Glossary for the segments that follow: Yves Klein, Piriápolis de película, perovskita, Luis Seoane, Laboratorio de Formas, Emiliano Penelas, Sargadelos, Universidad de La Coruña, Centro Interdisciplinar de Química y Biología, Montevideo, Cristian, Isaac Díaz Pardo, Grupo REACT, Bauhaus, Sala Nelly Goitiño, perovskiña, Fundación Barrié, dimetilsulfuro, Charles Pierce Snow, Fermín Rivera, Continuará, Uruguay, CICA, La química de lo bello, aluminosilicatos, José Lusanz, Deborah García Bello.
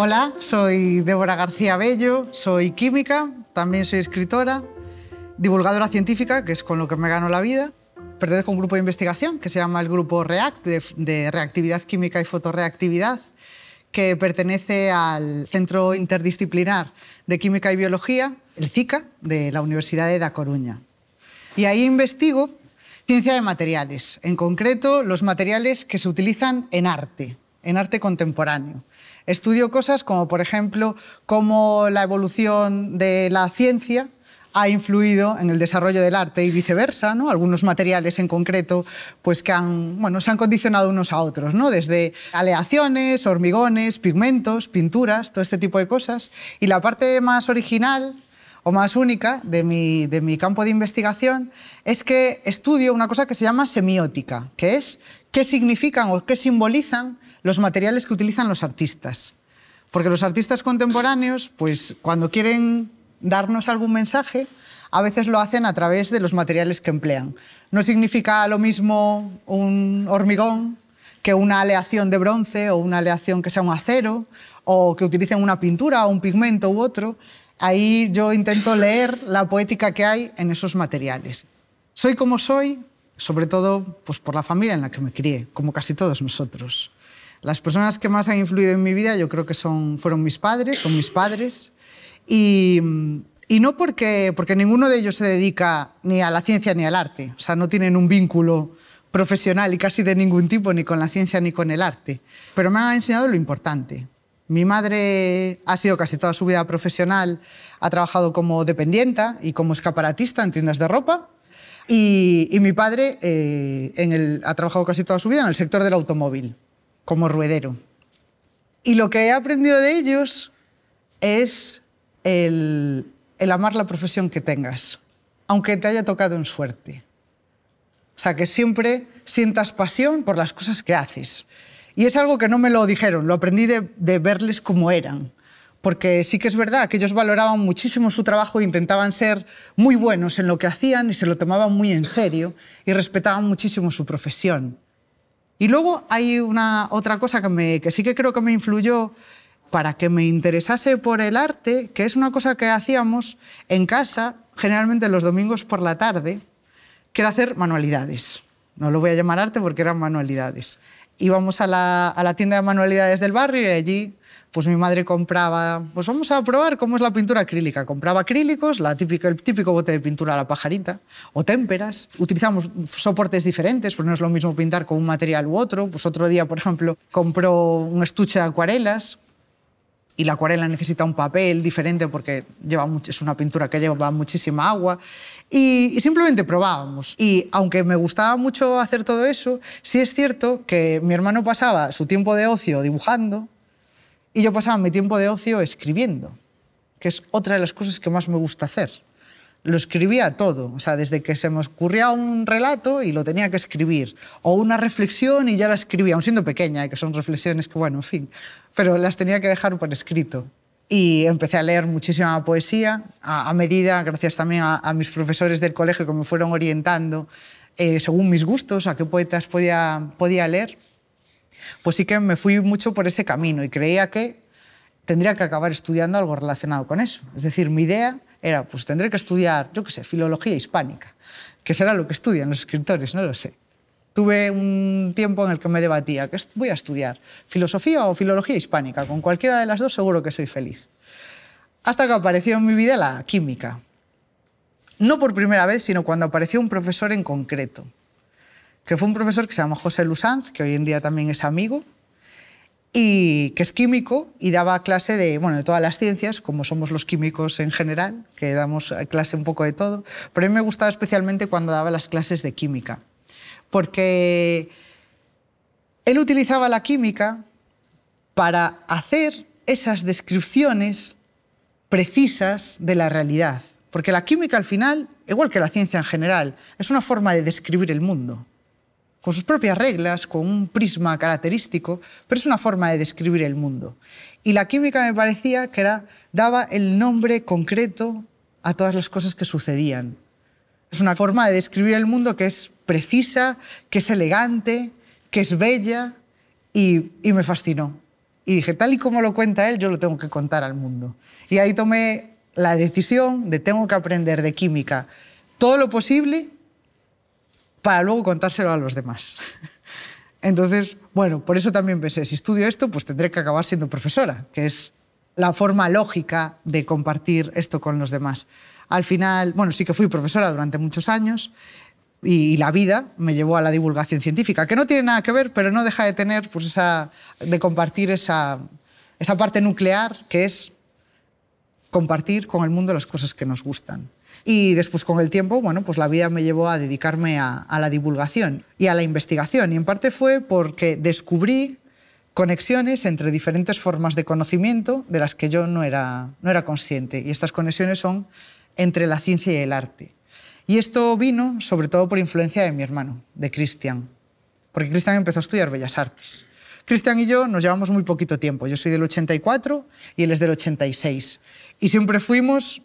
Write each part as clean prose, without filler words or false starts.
Hola, soy Deborah García Bello, soy química, también soy escritora, divulgadora científica, que es con lo que me gano la vida. Pertenezco a un grupo de investigación que se llama el Grupo REACT, de reactividad química y fotorreactividad, que pertenece al Centro Interdisciplinar de Química y Biología, el CICA, de la Universidad de La Coruña. Y ahí investigo ciencia de materiales, en concreto los materiales que se utilizan en arte contemporáneo. Estudio cosas como, por ejemplo, cómo la evolución de la ciencia ha influido en el desarrollo del arte y viceversa, ¿no? Algunos materiales en concreto pues, que se han condicionado unos a otros, ¿no? Desde aleaciones, hormigones, pigmentos, pinturas, todo este tipo de cosas. Y la parte más original o más única de mi campo de investigación es que estudio una cosa que se llama semiótica, que es qué significan o qué simbolizan los materiales que utilizan los artistas. Porque los artistas contemporáneos, pues, cuando quieren darnos algún mensaje, a veces lo hacen a través de los materiales que emplean. No significa lo mismo un hormigón que una aleación de bronce o una aleación que sea un acero o que utilicen una pintura o un pigmento u otro. Ahí yo intento leer la poética que hay en esos materiales. Soy como soy, sobre todo pues, por la familia en la que me crié, como casi todos nosotros. Las personas que más han influido en mi vida yo creo que fueron mis padres, son mis padres. Y no porque ninguno de ellos se dedica ni a la ciencia ni al arte. O sea, no tienen un vínculo profesional y casi de ningún tipo, ni con la ciencia ni con el arte. Pero me han enseñado lo importante. Mi madre ha sido casi toda su vida profesional, ha trabajado como dependienta y como escaparatista en tiendas de ropa. Y mi padre ha trabajado casi toda su vida en el sector del automóvil, como ruedero. Y lo que he aprendido de ellos es el amar la profesión que tengas, aunque te haya tocado en suerte. O sea, que siempre sientas pasión por las cosas que haces. Y es algo que no me lo dijeron, lo aprendí de verles cómo eran. Porque sí que es verdad que ellos valoraban muchísimo su trabajo e intentaban ser muy buenos en lo que hacían y se lo tomaban muy en serio y respetaban muchísimo su profesión. Y luego hay otra cosa que sí que creo que me influyó para que me interesase por el arte, que es una cosa que hacíamos en casa, generalmente los domingos por la tarde, que era hacer manualidades. No lo voy a llamar arte porque eran manualidades. Íbamos a la tienda de manualidades del barrio y allí pues mi madre compraba, pues vamos a probar cómo es la pintura acrílica. Compraba acrílicos, el típico bote de pintura a la pajarita, o témperas. Utilizamos soportes diferentes, porque no es lo mismo pintar con un material u otro. Pues otro día, por ejemplo, compró un estuche de acuarelas y la acuarela necesita un papel diferente porque es una pintura que lleva muchísima agua. Y simplemente probábamos. Y aunque me gustaba mucho hacer todo eso, sí es cierto que mi hermano pasaba su tiempo de ocio dibujando y yo pasaba mi tiempo de ocio escribiendo, que es otra de las cosas que más me gusta hacer. Lo escribía todo, o sea, desde que se me ocurría un relato y lo tenía que escribir, o una reflexión y ya la escribía, aun siendo pequeña, que son reflexiones que, bueno, en fin, pero las tenía que dejar por escrito. Y empecé a leer muchísima poesía, a medida, gracias también a mis profesores del colegio que me fueron orientando, según mis gustos, a qué poetas podía leer. Pues sí que me fui mucho por ese camino y creía que tendría que acabar estudiando algo relacionado con eso. Es decir, mi idea era, pues tendré que estudiar, yo qué sé, filología hispánica, que será lo que estudian los escritores, no lo sé. Tuve un tiempo en el que me debatía, ¿qué voy a estudiar? ¿Filosofía o filología hispánica? Con cualquiera de las dos seguro que soy feliz. Hasta que apareció en mi vida la química. No por primera vez, sino cuando apareció un profesor en concreto, que fue un profesor que se llama José Lusanz, que hoy en día también es amigo, y que es químico y daba clase de todas las ciencias, como somos los químicos en general, que damos clase un poco de todo, pero a mí me gustaba especialmente cuando daba las clases de química, porque él utilizaba la química para hacer esas descripciones precisas de la realidad, porque la química al final, igual que la ciencia en general, es una forma de describir el mundo, con sus propias reglas, con un prisma característico, pero es una forma de describir el mundo. Y la química me parecía que daba el nombre concreto a todas las cosas que sucedían. Es una forma de describir el mundo que es precisa, que es elegante, que es bella, y me fascinó. Y dije, tal y como lo cuenta él, yo lo tengo que contar al mundo. Y ahí tomé la decisión de tengo que aprender de química todo lo posible para luego contárselo a los demás. Entonces, bueno, por eso también pensé, si estudio esto, pues tendré que acabar siendo profesora, que es la forma lógica de compartir esto con los demás. Al final, bueno, sí que fui profesora durante muchos años y la vida me llevó a la divulgación científica, que no tiene nada que ver, pero no deja de tener, pues, de compartir esa parte nuclear que es compartir con el mundo las cosas que nos gustan. Y después, con el tiempo, bueno, pues la vida me llevó a dedicarme a la divulgación y a la investigación. Y en parte fue porque descubrí conexiones entre diferentes formas de conocimiento de las que yo no era consciente. Y estas conexiones son entre la ciencia y el arte. Y esto vino sobre todo por influencia de mi hermano, de Cristian. Porque Cristian empezó a estudiar Bellas Artes. Cristian y yo nos llevamos muy poquito tiempo. Yo soy del 84 y él es del 86. Y siempre fuimos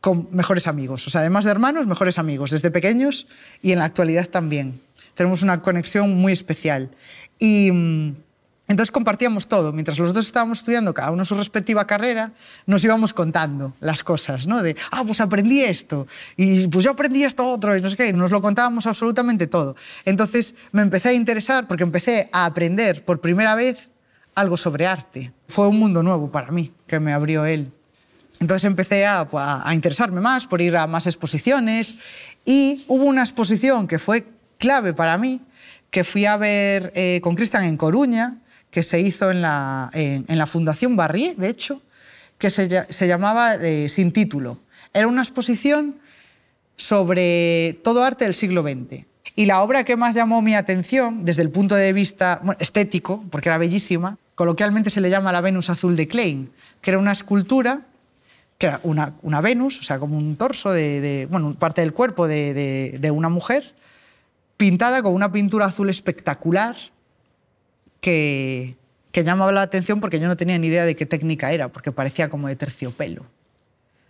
con mejores amigos. O sea, además de hermanos, mejores amigos, desde pequeños y en la actualidad también. Tenemos una conexión muy especial. Y entonces compartíamos todo. Mientras los dos estábamos estudiando cada uno su respectiva carrera, nos íbamos contando las cosas, ¿no? De, ah, pues aprendí esto, y pues yo aprendí esto otro, y no sé qué. Nos lo contábamos absolutamente todo. Entonces me empecé a interesar porque empecé a aprender por primera vez algo sobre arte. Fue un mundo nuevo para mí que me abrió él. Entonces empecé a interesarme más, por ir a más exposiciones, y hubo una exposición que fue clave para mí, que fui a ver con Cristian en Coruña, que se hizo en la Fundación Barrié, de hecho, que se llamaba Sin Título. Era una exposición sobre todo arte del siglo XX. Y la obra que más llamó mi atención, desde el punto de vista estético, porque era bellísima, coloquialmente se le llama la Venus Azul de Klein, que era una escultura que era una Venus, o sea, como un torso, bueno, parte del cuerpo de una mujer, pintada con una pintura azul espectacular que llamaba la atención porque yo no tenía ni idea de qué técnica era, porque parecía como de terciopelo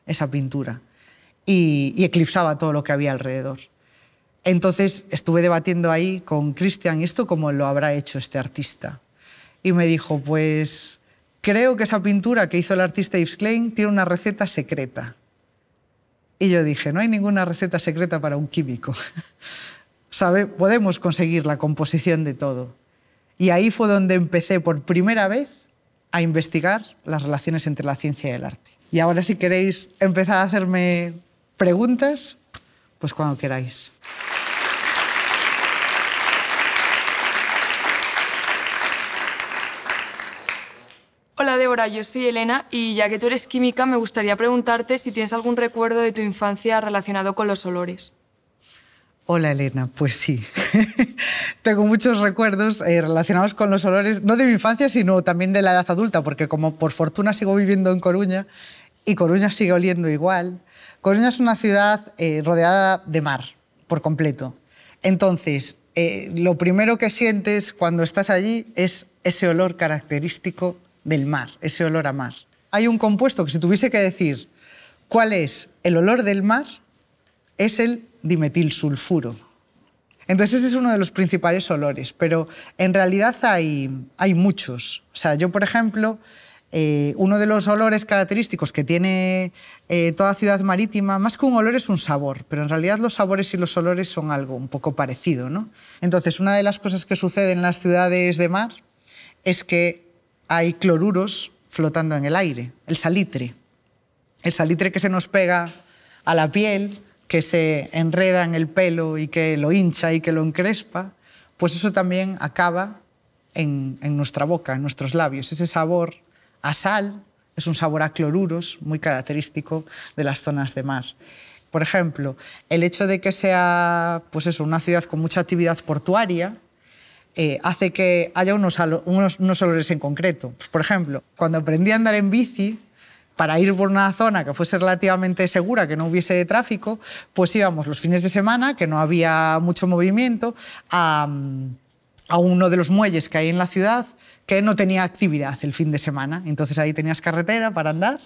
esa pintura y eclipsaba todo lo que había alrededor. Entonces estuve debatiendo ahí con Cristian esto, cómo lo habrá hecho este artista. Y me dijo, pues creo que esa pintura que hizo el artista Yves Klein tiene una receta secreta. Y yo dije, no hay ninguna receta secreta para un químico. ¿Sabe? Podemos conseguir la composición de todo. Y ahí fue donde empecé por primera vez a investigar las relaciones entre la ciencia y el arte. Y ahora, si queréis empezar a hacerme preguntas, pues cuando queráis. Hola Débora, yo soy Elena y ya que tú eres química me gustaría preguntarte si tienes algún recuerdo de tu infancia relacionado con los olores. Hola Elena, pues sí. Tengo muchos recuerdos relacionados con los olores, no de mi infancia sino también de la edad adulta, porque como por fortuna sigo viviendo en Coruña y Coruña sigue oliendo igual. Coruña es una ciudad rodeada de mar por completo. Entonces, lo primero que sientes cuando estás allí es ese olor característico del mar, ese olor a mar. Hay un compuesto que si tuviese que decir cuál es el olor del mar, es el dimetilsulfuro. Entonces ese es uno de los principales olores, pero en realidad hay muchos. O sea, yo, por ejemplo, uno de los olores característicos que tiene toda ciudad marítima, más que un olor es un sabor, pero en realidad los sabores y los olores son algo un poco parecido, ¿no? Entonces, una de las cosas que sucede en las ciudades de mar es que hay cloruros flotando en el aire, el salitre. El salitre que se nos pega a la piel, que se enreda en el pelo y que lo hincha y que lo encrespa, pues eso también acaba en nuestra boca, en nuestros labios. Ese sabor a sal es un sabor a cloruros muy característico de las zonas de mar. Por ejemplo, el hecho de que sea, pues eso, una ciudad con mucha actividad portuaria, hace que haya unos olores en concreto. Pues, por ejemplo, cuando aprendí a andar en bici, para ir por una zona que fuese relativamente segura, que no hubiese tráfico, pues íbamos los fines de semana, que no había mucho movimiento, a uno de los muelles que hay en la ciudad que no tenía actividad el fin de semana. Entonces ahí tenías carretera para andar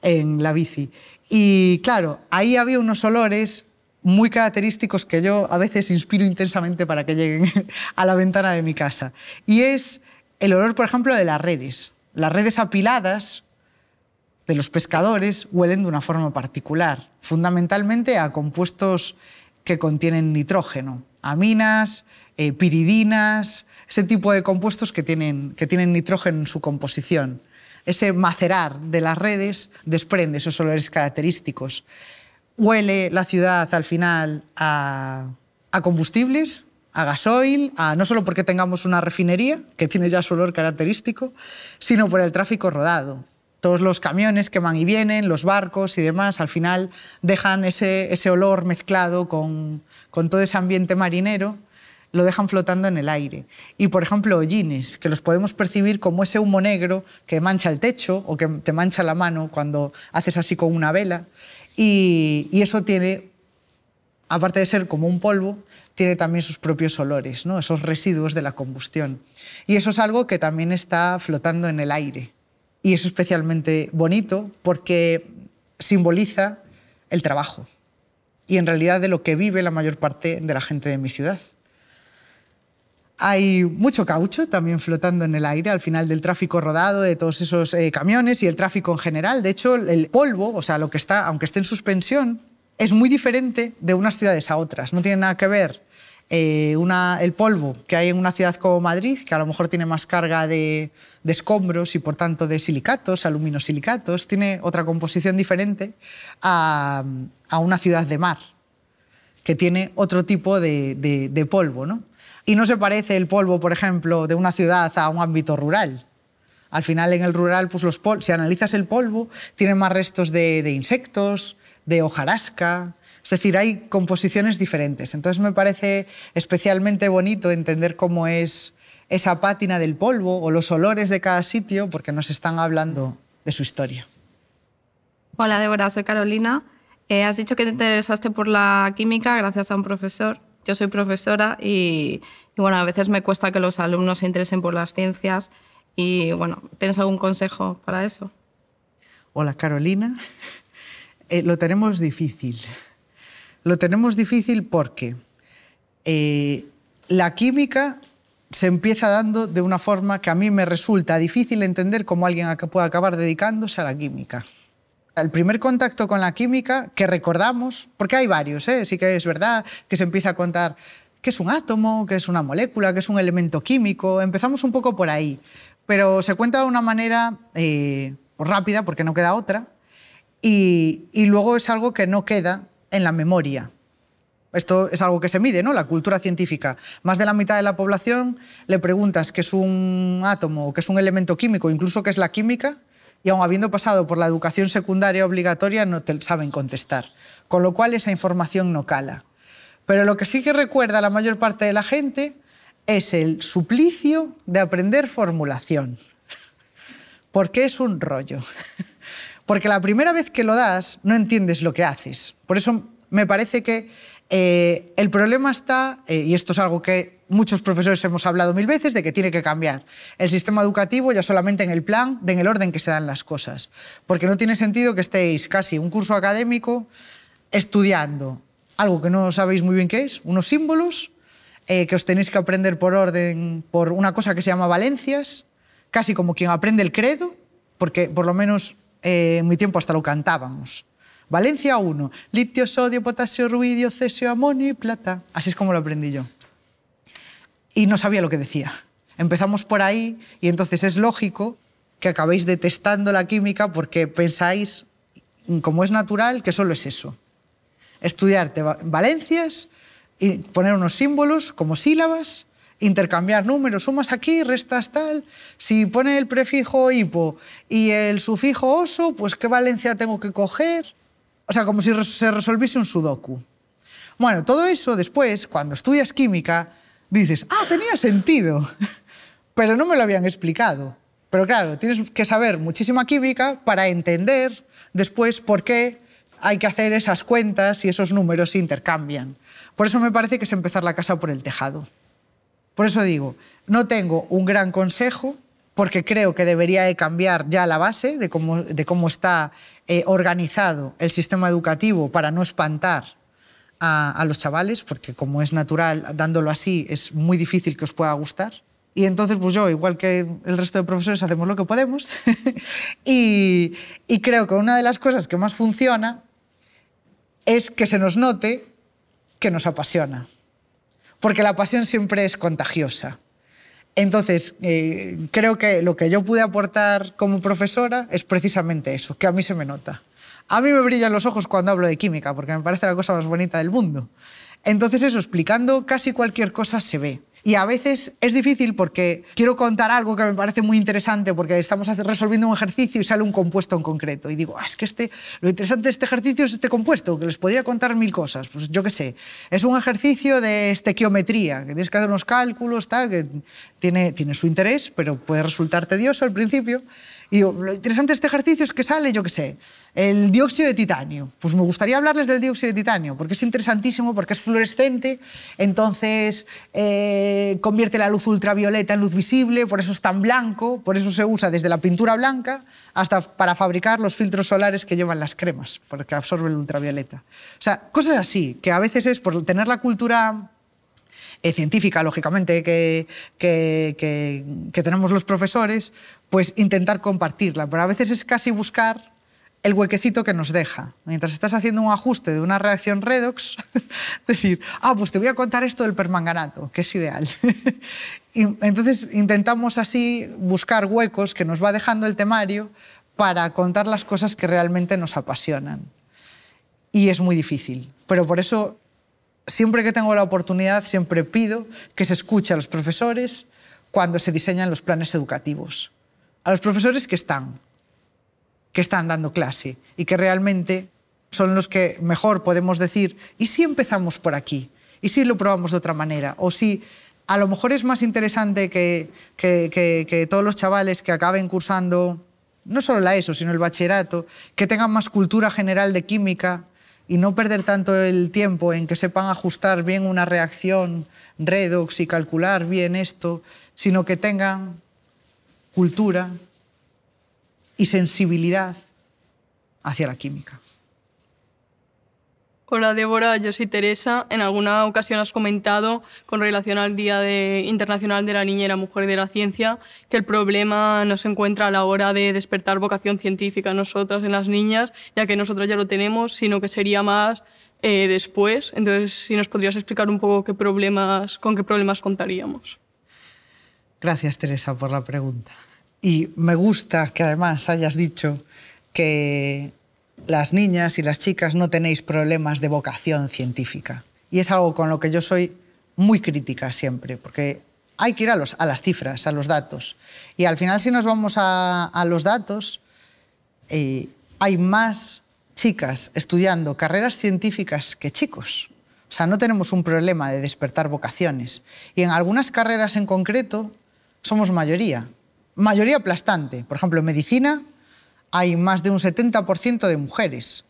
en la bici. Y claro, ahí había unos olores muy característicos que yo a veces inspiro intensamente para que lleguen a la ventana de mi casa. Y es el olor, por ejemplo, de las redes. las redes apiladas de los pescadores huelen de una forma particular, fundamentalmente a compuestos que contienen nitrógeno, aminas, piridinas, ese tipo de compuestos que tienen nitrógeno en su composición. Ese macerar de las redes desprende esos olores característicos. Huele la ciudad al final a combustibles, a gasoil, no solo porque tengamos una refinería, que tiene ya su olor característico, sino por el tráfico rodado. Todos los camiones que van y vienen, los barcos y demás, al final dejan ese olor mezclado con todo ese ambiente marinero, lo dejan flotando en el aire. Y, por ejemplo, hollines, que los podemos percibir como ese humo negro que mancha el techo o que te mancha la mano cuando haces así con una vela. Y eso tiene, aparte de ser como un polvo, tiene también sus propios olores, ¿no? Esos residuos de la combustión. Y eso es algo que también está flotando en el aire. Y es especialmente bonito porque simboliza el trabajo y, en realidad, de lo que vive la mayor parte de la gente de mi ciudad. Hay mucho caucho también flotando en el aire al final del tráfico rodado de todos esos camiones y el tráfico en general. De hecho, el polvo, o sea, lo que está, aunque esté en suspensión, es muy diferente de unas ciudades a otras. No tiene nada que ver el polvo que hay en una ciudad como Madrid, que a lo mejor tiene más carga de escombros y, por tanto, de silicatos, aluminosilicatos. Tiene otra composición diferente a una ciudad de mar, que tiene otro tipo de polvo, ¿no? Y no se parece el polvo, por ejemplo, de una ciudad a un ámbito rural. Al final, en el rural, pues si analizas el polvo, tiene más restos de insectos, de hojarasca. Es decir, hay composiciones diferentes. Entonces, me parece especialmente bonito entender cómo es esa pátina del polvo o los olores de cada sitio, porque nos están hablando de su historia. Hola, Débora, soy Carolina. Has dicho que te interesaste por la química gracias a un profesor. Yo soy profesora y bueno, a veces me cuesta que los alumnos se interesen por las ciencias y, bueno, ¿tienes algún consejo para eso? Hola, Carolina. Lo tenemos difícil. Lo tenemos difícil porque la química se empieza dando de una forma que a mí me resulta difícil entender cómo alguien puede acabar dedicándose a la química. El primer contacto con la química que recordamos, porque hay varios, sí que es verdad que se empieza a contar qué es un átomo, qué es una molécula, qué es un elemento químico. Empezamos un poco por ahí, pero se cuenta de una manera rápida, porque no queda otra, y luego es algo que no queda en la memoria. Esto es algo que se mide, ¿no? La cultura científica. Más de la mitad de la población le preguntas qué es un átomo, qué es un elemento químico, incluso qué es la química, y aun habiendo pasado por la educación secundaria obligatoria no te saben contestar, con lo cual esa información no cala. Pero lo que sí que recuerda la mayor parte de la gente es el suplicio de aprender formulación, porque es un rollo. Porque la primera vez que lo das no entiendes lo que haces. Por eso me parece que el problema está, y esto es algo que muchos profesores hemos hablado mil veces, de que tiene que cambiar el sistema educativo ya solamente en el plan, en el orden que se dan las cosas. Porque no tiene sentido que estéis casi un curso académico estudiando algo que no sabéis muy bien qué es, unos símbolos que os tenéis que aprender por orden, por una cosa que se llama valencias, casi como quien aprende el credo, porque por lo menos en mi tiempo hasta lo cantábamos. Valencia 1, litio, sodio, potasio, rubidio, cesio, amonio y plata. Así es como lo aprendí yo. Y no sabía lo que decía. Empezamos por ahí y entonces es lógico que acabéis detestando la química porque pensáis, como es natural, que solo es eso. Estudiarte valencias, y poner unos símbolos como sílabas, intercambiar números, sumas aquí, restas tal. Si pone el prefijo hipo y el sufijo oso, pues ¿qué valencia tengo que coger? O sea, como si se resolviese un sudoku. Bueno, todo eso después, cuando estudias química, dices, ah, tenía sentido, pero no me lo habían explicado. Pero claro, tienes que saber muchísima química para entender después por qué hay que hacer esas cuentas y esos números se intercambian. Por eso me parece que es empezar la casa por el tejado. Por eso digo, no tengo un gran consejo, porque creo que debería de cambiar ya la base de cómo está organizado el sistema educativo para no espantar a los chavales, porque como es natural, dándolo así es muy difícil que os pueda gustar. Y entonces, pues yo, igual que el resto de profesores, hacemos lo que podemos. y creo que una de las cosas que más funciona es que se nos note que nos apasiona. Porque la pasión siempre es contagiosa. Entonces, creo que lo que yo pude aportar como profesora es precisamente eso, que a mí se me nota. A mí me brillan los ojos cuando hablo de química, porque me parece la cosa más bonita del mundo. Entonces eso, explicando casi cualquier cosa se ve. Y a veces es difícil porque quiero contar algo que me parece muy interesante porque estamos resolviendo un ejercicio y sale un compuesto en concreto. Y digo, es que lo interesante de este ejercicio es este compuesto, que les podría contar mil cosas. Pues yo qué sé, es un ejercicio de estequiometría, que tienes que hacer unos cálculos, tal, que tiene su interés, pero puede resultar tedioso al principio. Y digo, lo interesante de este ejercicio es que sale, yo qué sé, el dióxido de titanio. Pues me gustaría hablarles del dióxido de titanio, porque es interesantísimo, porque es fluorescente, entonces convierte la luz ultravioleta en luz visible, por eso es tan blanco, por eso se usa desde la pintura blanca hasta para fabricar los filtros solares que llevan las cremas, porque absorben el ultravioleta. O sea, cosas así, que a veces es por tener la cultura científica, lógicamente, que tenemos los profesores, pues intentar compartirla. Pero a veces es casi buscar el huequecito que nos deja. Mientras estás haciendo un ajuste de una reacción redox, decir, pues te voy a contar esto del permanganato, que es ideal. Y entonces intentamos así buscar huecos que nos va dejando el temario para contar las cosas que realmente nos apasionan. Y es muy difícil, pero por eso siempre que tengo la oportunidad, siempre pido que se escuche a los profesores cuando se diseñan los planes educativos. A los profesores que están dando clase y que realmente son los que mejor podemos decir, ¿y si empezamos por aquí? ¿Y si lo probamos de otra manera? O si a lo mejor es más interesante que todos los chavales que acaben cursando, no solo la ESO, sino el bachillerato, que tengan más cultura general de química, y no perder tanto el tiempo en que sepan ajustar bien una reacción redox y calcular bien esto, sino que tengan cultura y sensibilidad hacia la química. Hola, Débora, yo soy Teresa. En alguna ocasión has comentado, con relación al Día Internacional de la Niña y la Mujer de la Ciencia, que el problema no se encuentra a la hora de despertar vocación científica nosotras en las niñas, ya que nosotras ya lo tenemos, sino que sería más después. Entonces, si nos podrías explicar un poco con qué problemas contaríamos. Gracias, Teresa, por la pregunta. Y me gusta que además hayas dicho que las niñas y las chicas no tenéis problemas de vocación científica. Y es algo con lo que yo soy muy crítica siempre, porque hay que ir a las cifras, a los datos. Y al final, si nos vamos a los datos, hay más chicas estudiando carreras científicas que chicos. O sea, no tenemos un problema de despertar vocaciones. Y en algunas carreras en concreto somos mayoría. Mayoría aplastante. Por ejemplo, en medicina hay más de un 70% de mujeres.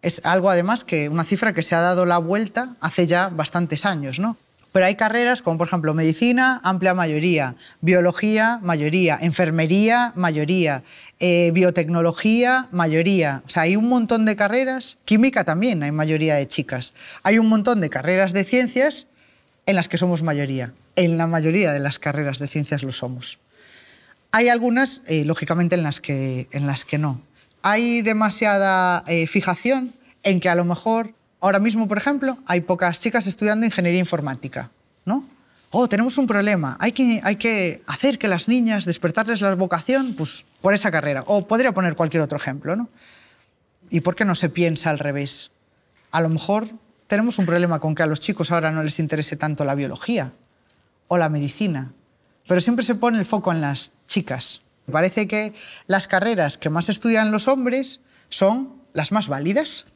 Es algo, además, que una cifra que se ha dado la vuelta hace ya bastantes años, ¿no? Pero hay carreras como, por ejemplo, medicina, amplia mayoría, biología, mayoría, enfermería, mayoría, biotecnología, mayoría. O sea, hay un montón de carreras. Química también hay mayoría de chicas. Hay un montón de carreras de ciencias en las que somos mayoría. En la mayoría de las carreras de ciencias lo somos. Hay algunas, lógicamente, en las que no. Hay demasiada fijación en que a lo mejor, ahora mismo, por ejemplo, hay pocas chicas estudiando ingeniería informática, ¿no? Tenemos un problema, hay que hacer que las niñas, despertarles la vocación, pues, por esa carrera. O podría poner cualquier otro ejemplo, ¿no? ¿Y por qué no se piensa al revés? A lo mejor tenemos un problema con que a los chicos ahora no les interese tanto la biología o la medicina, pero siempre se pone el foco en las chicas. Parece que las carreras que más estudian los hombres son las más válidas.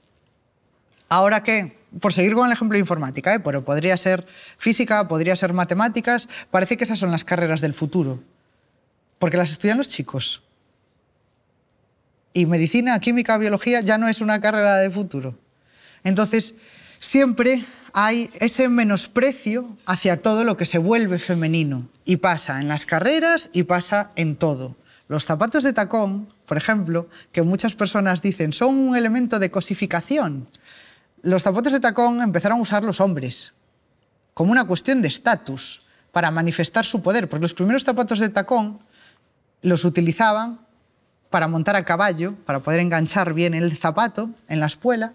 Ahora que, por seguir con el ejemplo de informática, pero podría ser física, podría ser matemáticas, parece que esas son las carreras del futuro, porque las estudian los chicos. Y medicina, química, biología ya no es una carrera de futuro. Entonces, siempre hay ese menosprecio hacia todo lo que se vuelve femenino. Y pasa en las carreras y pasa en todo. Los zapatos de tacón, por ejemplo, que muchas personas dicen son un elemento de cosificación. Los zapatos de tacón empezaron a usar los hombres como una cuestión de estatus. para manifestar su poder, porque los primeros zapatos de tacón los utilizaban para montar a caballo, para poder enganchar bien el zapato en la espuela.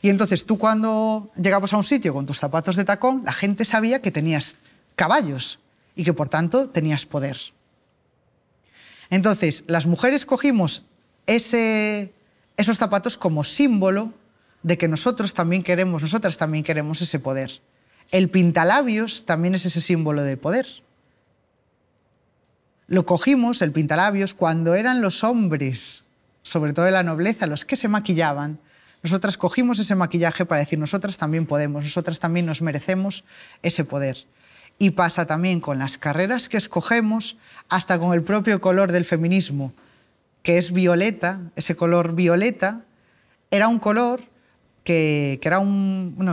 Y entonces tú, cuando llegabas a un sitio con tus zapatos de tacón, la gente sabía que tenías caballos y que, por tanto, tenías poder. Entonces, las mujeres cogimos esos zapatos como símbolo de que nosotras también queremos ese poder. El pintalabios también es ese símbolo de poder. Lo cogimos, el pintalabios, cuando eran los hombres, sobre todo de la nobleza, los que se maquillaban. Nosotras cogimos ese maquillaje para decir, nosotras también podemos, nosotras también nos merecemos ese poder. Y pasa también con las carreras que escogemos, hasta con el propio color del feminismo, que es violeta. Ese color violeta era un color que era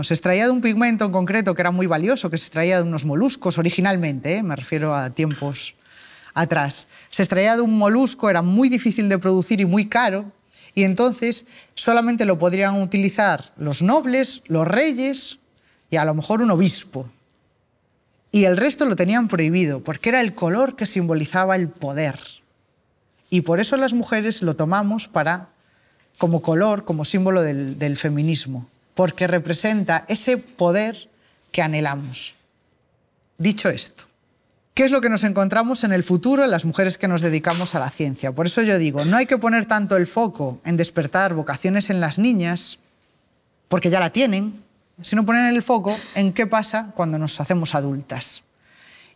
se extraía de un pigmento en concreto que era muy valioso, que se extraía de unos moluscos originalmente, me refiero a tiempos atrás. Se extraía de un molusco, era muy difícil de producir y muy caro, y entonces solamente lo podrían utilizar los nobles, los reyes y a lo mejor un obispo. Y el resto lo tenían prohibido, porque era el color que simbolizaba el poder. Y por eso las mujeres lo tomamos como color, como símbolo del feminismo, porque representa ese poder que anhelamos. Dicho esto, ¿qué es lo que nos encontramos en el futuro en las mujeres que nos dedicamos a la ciencia? Por eso yo digo, no hay que poner tanto el foco en despertar vocaciones en las niñas, porque ya la tienen, sino poner el foco en qué pasa cuando nos hacemos adultas.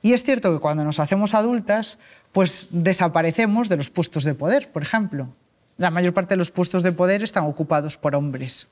Y es cierto que cuando nos hacemos adultas, pues desaparecemos de los puestos de poder, por ejemplo. La mayor parte de los puestos de poder están ocupados por hombres.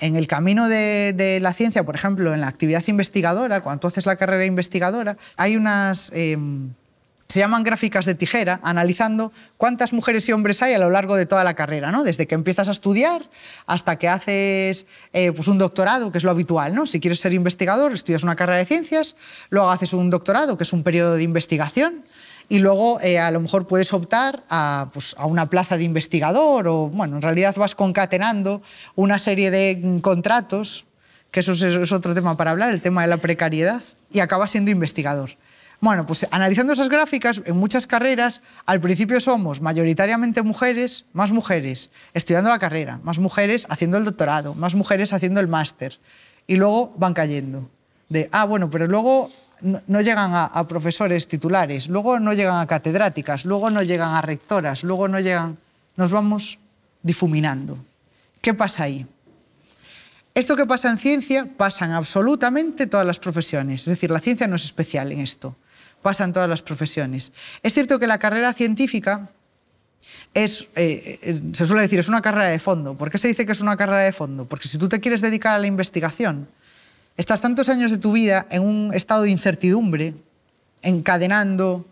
En el camino de la ciencia, por ejemplo, en la actividad investigadora, cuando tú haces la carrera investigadora, hay unas... se llaman gráficas de tijera, analizando cuántas mujeres y hombres hay a lo largo de toda la carrera, ¿no? Desde que empiezas a estudiar hasta que haces pues un doctorado, que es lo habitual, ¿no? Si quieres ser investigador, estudias una carrera de ciencias, luego haces un doctorado, que es un periodo de investigación, y luego a lo mejor puedes optar a una plaza de investigador, o bueno, en realidad vas concatenando una serie de contratos, que eso es otro tema para hablar, el tema de la precariedad, y acabas siendo investigador. Bueno, pues analizando esas gráficas, en muchas carreras, al principio somos mayoritariamente mujeres, más mujeres estudiando la carrera, más mujeres haciendo el doctorado, más mujeres haciendo el máster, y luego van cayendo. Pero luego no llegan a profesores titulares, luego no llegan a catedráticas, luego no llegan a rectoras, luego no llegan... Nos vamos difuminando. ¿Qué pasa ahí? Esto que pasa en ciencia pasa en absolutamente todas las profesiones, es decir, la ciencia no es especial en esto. Pasan todas las profesiones. Es cierto que la carrera científica se suele decir, es una carrera de fondo. ¿Por qué se dice que es una carrera de fondo? Porque si tú te quieres dedicar a la investigación, estás tantos años de tu vida en un estado de incertidumbre, encadenando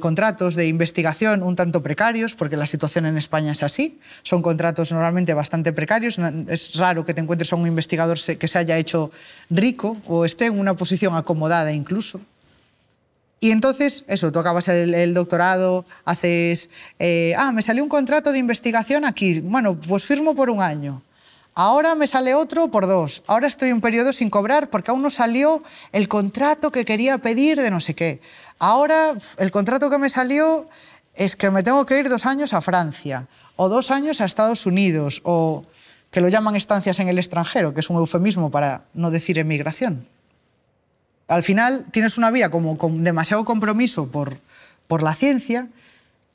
contratos de investigación un tanto precarios, porque la situación en España es así, son contratos normalmente bastante precarios, es raro que te encuentres a un investigador que se haya hecho rico o esté en una posición acomodada incluso. Y entonces, eso, tú acabas el doctorado, haces... me salió un contrato de investigación aquí. Bueno, pues firmo por un año. Ahora me sale otro por 2. Ahora estoy en periodo sin cobrar porque aún no salió el contrato que quería pedir de no sé qué. Ahora el contrato que me salió es que me tengo que ir 2 años a Francia o 2 años a Estados Unidos, o que lo llaman estancias en el extranjero, que es un eufemismo para no decir emigración. Al final tienes una vía como con demasiado compromiso por la ciencia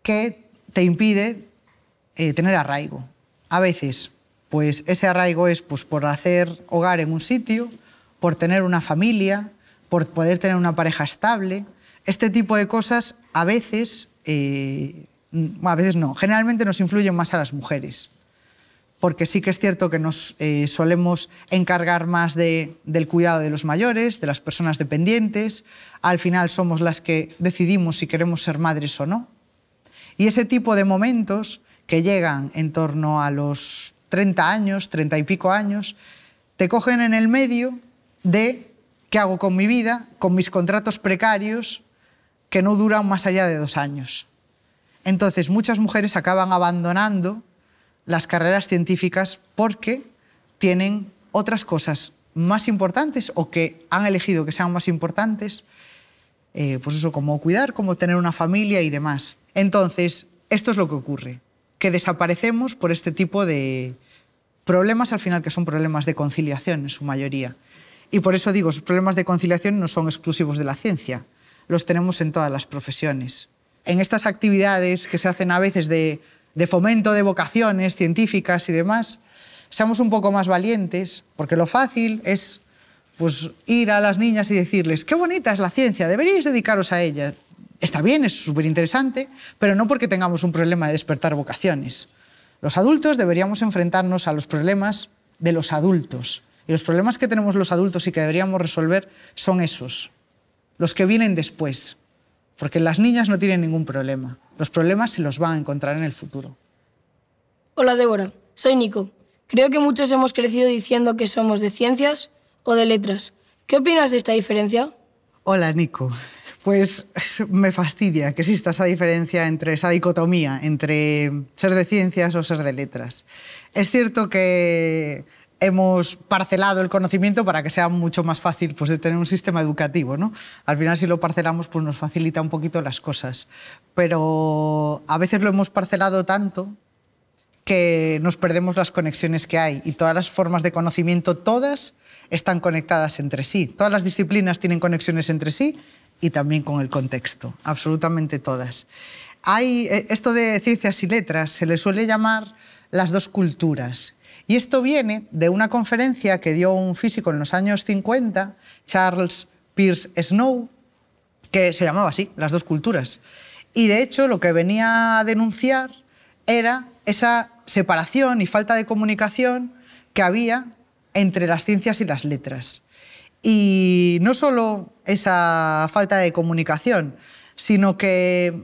que te impide tener arraigo. A veces pues ese arraigo es pues, por hacer hogar en un sitio, por tener una familia, por poder tener una pareja estable. Este tipo de cosas a veces no, generalmente nos influyen más a las mujeres. Porque sí que es cierto que nos solemos encargar más del cuidado de los mayores, de las personas dependientes. Al final somos las que decidimos si queremos ser madres o no. Y ese tipo de momentos que llegan en torno a los 30 años, 30 y pico años, te cogen en el medio de qué hago con mi vida, con mis contratos precarios que no duran más allá de 2 años. Entonces muchas mujeres acaban abandonando las carreras científicas porque tienen otras cosas más importantes o que han elegido que sean más importantes pues eso, cómo cuidar, cómo tener una familia y demás. Entonces, esto es lo que ocurre, que desaparecemos por este tipo de problemas, al final, que son problemas de conciliación en su mayoría. Y por eso digo, esos problemas de conciliación no son exclusivos de la ciencia, los tenemos en todas las profesiones. En estas actividades que se hacen a veces de fomento de vocaciones científicas y demás, seamos un poco más valientes, porque lo fácil es pues, ir a las niñas y decirles «Qué bonita es la ciencia, deberíais dedicaros a ella». Está bien, es súper interesante, pero no porque tengamos un problema de despertar vocaciones. Los adultos deberíamos enfrentarnos a los problemas de los adultos. Y los problemas que tenemos los adultos y que deberíamos resolver son esos, los que vienen después. Porque las niñas no tienen ningún problema. Los problemas se los van a encontrar en el futuro. Hola, Débora. Soy Nico. Creo que muchos hemos crecido diciendo que somos de ciencias o de letras. ¿Qué opinas de esta diferencia? Hola, Nico. Pues me fastidia que exista esa diferencia, entre esa dicotomía entre ser de ciencias o ser de letras. Es cierto que hemos parcelado el conocimiento para que sea mucho más fácil pues, de tener un sistema educativo, ¿no? Al final, si lo parcelamos, pues nos facilita un poquito las cosas. Pero a veces lo hemos parcelado tanto que nos perdemos las conexiones que hay. Y todas las formas de conocimiento, todas, están conectadas entre sí. Todas las disciplinas tienen conexiones entre sí y también con el contexto, absolutamente todas. Hay, esto de ciencias y letras se le suele llamar las dos culturas. Y esto viene de una conferencia que dio un físico en los años 50, Charles Pierce Snow, que se llamaba así, las dos culturas. Y de hecho lo que venía a denunciar era esa separación y falta de comunicación que había entre las ciencias y las letras. Y no solo esa falta de comunicación, sino que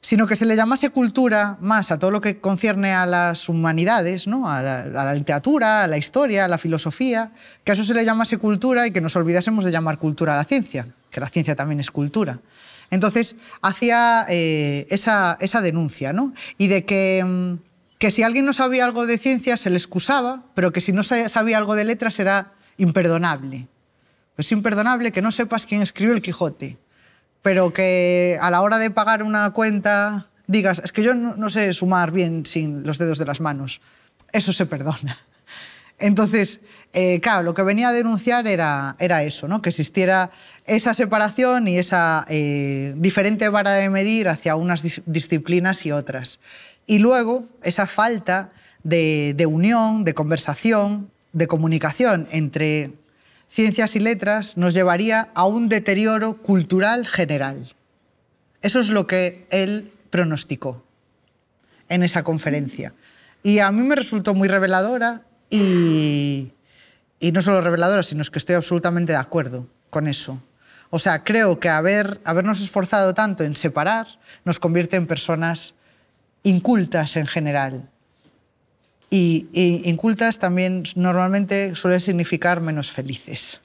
se le llamase cultura más a todo lo que concierne a las humanidades, ¿no? A la literatura, a la historia, a la filosofía, que a eso se le llamase cultura y que nos olvidásemos de llamar cultura a la ciencia, que la ciencia también es cultura. Entonces, hacía esa denuncia, ¿no? Y de que si alguien no sabía algo de ciencia se le excusaba, pero que si no sabía algo de letras era imperdonable. Es imperdonable que no sepas quién escribió el Quijote, pero que a la hora de pagar una cuenta digas, es que yo no sé sumar bien sin los dedos de las manos. Eso se perdona. Entonces, claro, lo que venía a denunciar era eso, ¿no? Que existiera esa separación y esa diferente vara de medir hacia unas disciplinas y otras. Y luego, esa falta de unión, de conversación, de comunicación entre ciencias y letras nos llevaría a un deterioro cultural general. Eso es lo que él pronosticó en esa conferencia. Y a mí me resultó muy reveladora y no solo reveladora, sino que estoy absolutamente de acuerdo con eso. O sea, creo que habernos esforzado tanto en separar nos convierte en personas incultas en general. Y incultas también normalmente suele significar menos felices,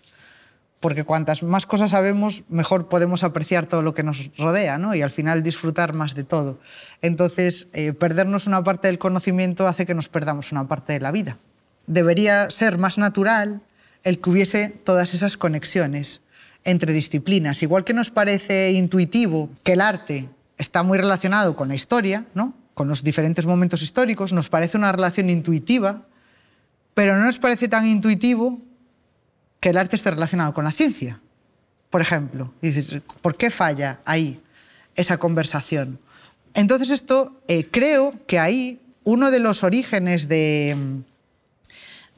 porque cuantas más cosas sabemos, mejor podemos apreciar todo lo que nos rodea, ¿no? Y al final disfrutar más de todo. Entonces, perdernos una parte del conocimiento hace que nos perdamos una parte de la vida. Debería ser más natural el que hubiese todas esas conexiones entre disciplinas. Igual que nos parece intuitivo que el arte está muy relacionado con la historia, ¿no? Con los diferentes momentos históricos, nos parece una relación intuitiva, pero no nos parece tan intuitivo que el arte esté relacionado con la ciencia. Por ejemplo, dices, ¿por qué falla ahí esa conversación? Entonces esto, creo que ahí uno de los orígenes de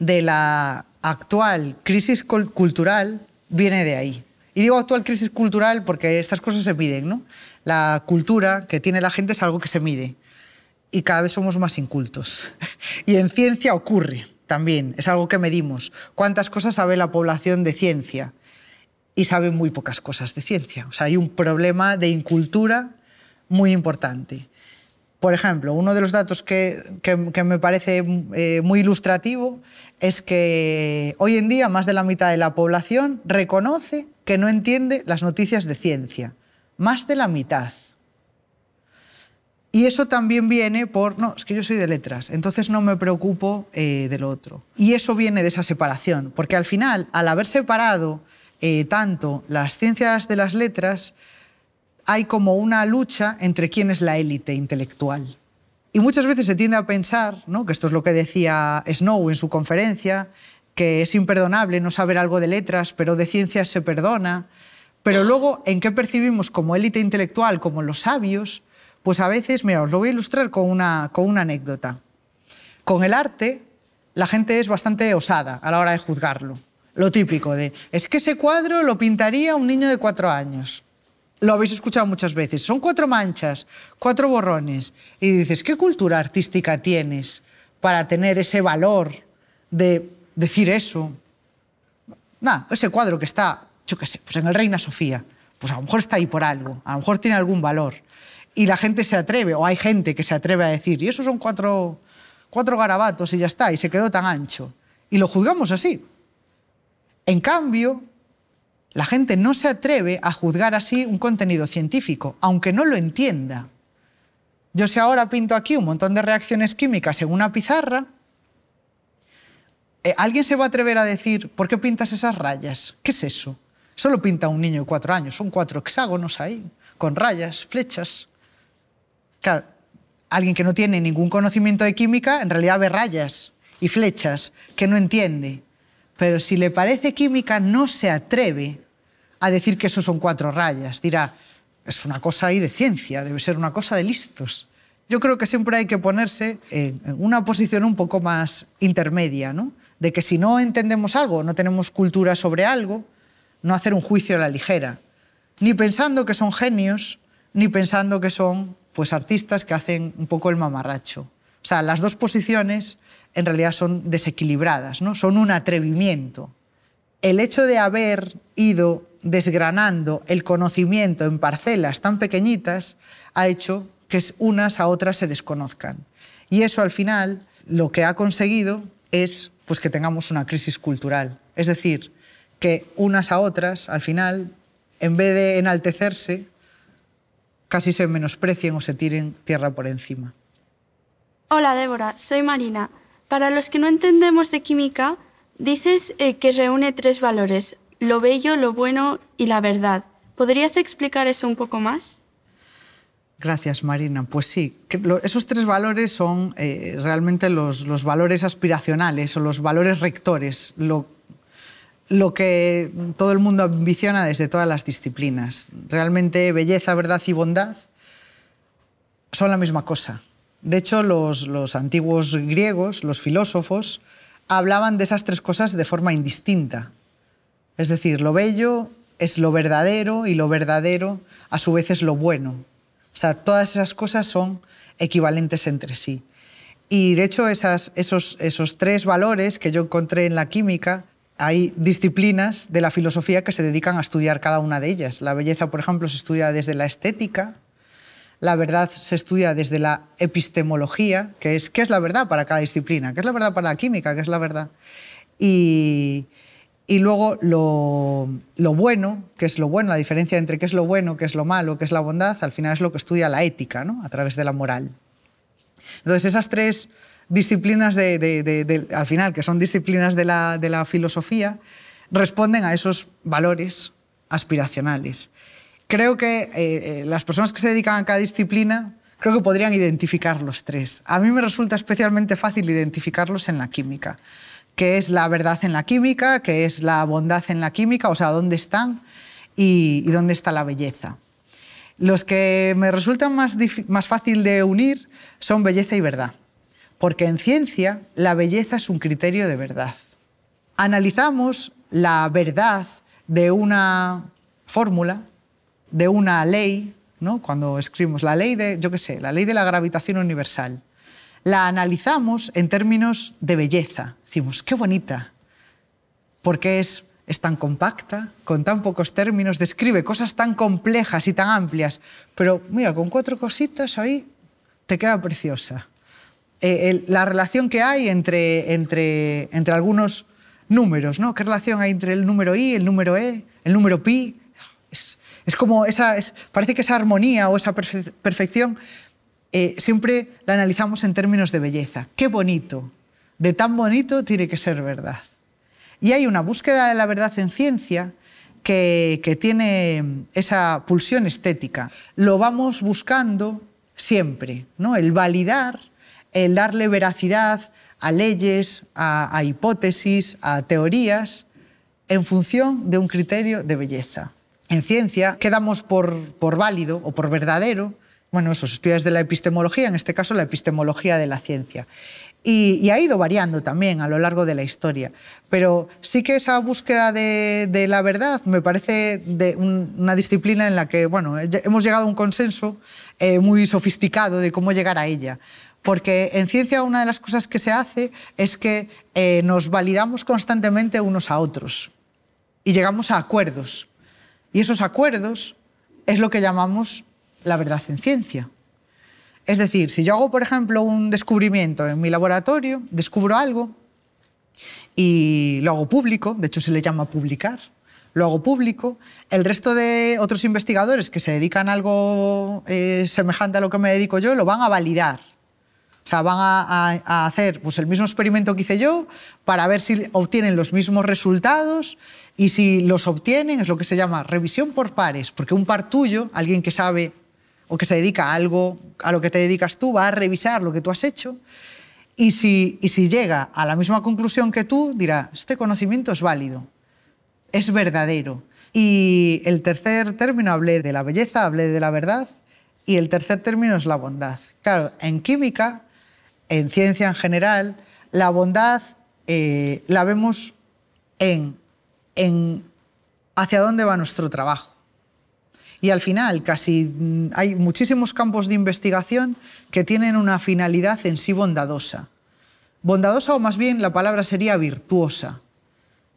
la actual crisis cultural viene de ahí. Y digo actual crisis cultural porque estas cosas se miden, ¿no? La cultura que tiene la gente es algo que se mide. Y cada vez somos más incultos. Y en ciencia ocurre también, es algo que medimos. ¿Cuántas cosas sabe la población de ciencia? Y sabe muy pocas cosas de ciencia. O sea, hay un problema de incultura muy importante. Por ejemplo, uno de los datos que me parece muy ilustrativo es que hoy en día más de la mitad de la población reconoce que no entiende las noticias de ciencia. Más de la mitad. Y eso también viene por, no, es que yo soy de letras, entonces no me preocupo de lo otro. Y eso viene de esa separación, porque al final, al haber separado tanto las ciencias de las letras, hay como una lucha entre quién es la élite intelectual. Y muchas veces se tiende a pensar, ¿no?, que esto es lo que decía Snow en su conferencia, que es imperdonable no saber algo de letras, pero de ciencias se perdona. Pero luego, ¿en qué percibimos como élite intelectual, como los sabios? Pues a veces, mira, os lo voy a ilustrar con una anécdota. Con el arte, la gente es bastante osada a la hora de juzgarlo. Lo típico de, es que ese cuadro lo pintaría un niño de 4 años. Lo habéis escuchado muchas veces. Son 4 manchas, 4 borrones. Y dices, ¿qué cultura artística tienes para tener ese valor de decir eso? Nada, ese cuadro que está, yo qué sé, pues en el Reina Sofía, pues a lo mejor está ahí por algo, a lo mejor tiene algún valor. Y la gente se atreve, o hay gente que se atreve a decir, y esos son 4 garabatos y ya está, y se quedó tan ancho. Y lo juzgamos así. En cambio, la gente no se atreve a juzgar así un contenido científico, aunque no lo entienda. Yo si ahora pinto aquí un montón de reacciones químicas en una pizarra, ¿alguien se va a atrever a decir, ¿por qué pintas esas rayas? ¿Qué es eso? Solo pinta un niño de 4 años, son 4 hexágonos ahí, con rayas, flechas. Claro, alguien que no tiene ningún conocimiento de química en realidad ve rayas y flechas que no entiende. Pero si le parece química, no se atreve a decir que eso son 4 rayas. Dirá, es una cosa ahí de ciencia, debe ser una cosa de listos. Yo creo que siempre hay que ponerse en una posición un poco más intermedia, ¿no? De que si no entendemos algo, no tenemos cultura sobre algo, no hacer un juicio a la ligera. Ni pensando que son genios, ni pensando que son pues, artistas que hacen un poco el mamarracho. O sea, las dos posiciones en realidad son desequilibradas, ¿no? Son un atrevimiento. El hecho de haber ido desgranando el conocimiento en parcelas tan pequeñitas ha hecho que unas a otras se desconozcan. Y eso, al final, lo que ha conseguido es pues, que tengamos una crisis cultural. Es decir, que unas a otras, al final, en vez de enaltecerse, casi se menosprecien o se tiren tierra por encima. Hola, Débora, soy Marina. Para los que no entendemos de química, dices que reúne 3 valores, lo bello, lo bueno y la verdad. ¿Podrías explicar eso un poco más? Gracias, Marina. Pues sí, esos 3 valores son realmente los valores aspiracionales o los valores rectores, lo que todo el mundo ambiciona desde todas las disciplinas. Realmente belleza, verdad y bondad son la misma cosa. De hecho, los antiguos griegos, los filósofos, hablaban de esas 3 cosas de forma indistinta. Es decir, lo bello es lo verdadero y lo verdadero a su vez es lo bueno. O sea, todas esas cosas son equivalentes entre sí. Y de hecho, esos 3 valores que yo encontré en la química, hay disciplinas de la filosofía que se dedican a estudiar cada una de ellas. La belleza, por ejemplo, se estudia desde la estética. La verdad se estudia desde la epistemología, que es qué es la verdad para cada disciplina, qué es la verdad para la química, qué es la verdad. Y luego lo bueno, qué es lo bueno, la diferencia entre qué es lo bueno, qué es lo malo, qué es la bondad, al final es lo que estudia la ética, ¿no?, a través de la moral. Entonces, esas 3 disciplinas, al final, que son disciplinas de la filosofía, responden a esos valores aspiracionales. Creo que las personas que se dedican a cada disciplina creo que podrían identificar los 3. A mí me resulta especialmente fácil identificarlos en la química, que es la verdad en la química, que es la bondad en la química, o sea, dónde están y dónde está la belleza. Los que me resultan más fácil de unir son belleza y verdad, porque en ciencia la belleza es un criterio de verdad. Analizamos la verdad de una fórmula, de una ley, ¿no?, cuando escribimos la ley de, yo qué sé, la ley de la gravitación universal. La analizamos en términos de belleza. Decimos, qué bonita, porque es tan compacta, con tan pocos términos, describe cosas tan complejas y tan amplias, pero mira, con 4 cositas ahí te queda preciosa. La relación que hay entre algunos números, ¿no? ¿Qué relación hay entre el número i, el número e, el número pi? Es como parece que esa armonía o esa perfección siempre la analizamos en términos de belleza. ¡Qué bonito! De tan bonito tiene que ser verdad. Y hay una búsqueda de la verdad en ciencia que tiene esa pulsión estética. Lo vamos buscando siempre, ¿no? El validar, el darle veracidad a leyes, a hipótesis, a teorías, en función de un criterio de belleza. En ciencia, ¿qué damos por válido o por verdadero? Bueno, esos estudios de la epistemología, en este caso la epistemología de la ciencia. Y ha ido variando también a lo largo de la historia. Pero sí que esa búsqueda de la verdad me parece de una disciplina en la que, bueno, hemos llegado a un consenso muy sofisticado de cómo llegar a ella. Porque en ciencia una de las cosas que se hace es que nos validamos constantemente unos a otros y llegamos a acuerdos. Y esos acuerdos es lo que llamamos la verdad en ciencia. Es decir, si yo hago, por ejemplo, un descubrimiento en mi laboratorio, descubro algo y lo hago público, de hecho se le llama publicar, lo hago público, el resto de otros investigadores que se dedican a algo semejante a lo que me dedico yo lo van a validar. O sea, van a hacer pues, el mismo experimento que hice yo para ver si obtienen los mismos resultados y si los obtienen es lo que se llama revisión por pares, porque un par tuyo, alguien que sabe o que se dedica a algo a lo que te dedicas tú, va a revisar lo que tú has hecho y si llega a la misma conclusión que tú, dirá, este conocimiento es válido, es verdadero. Y el tercer término, hablé de la belleza, hablé de la verdad, y el tercer término es la bondad. Claro, en química, en ciencia en general, la bondad la vemos en hacia dónde va nuestro trabajo. Y al final, casi hay muchísimos campos de investigación que tienen una finalidad en sí bondadosa. Bondadosa, o más bien la palabra sería virtuosa,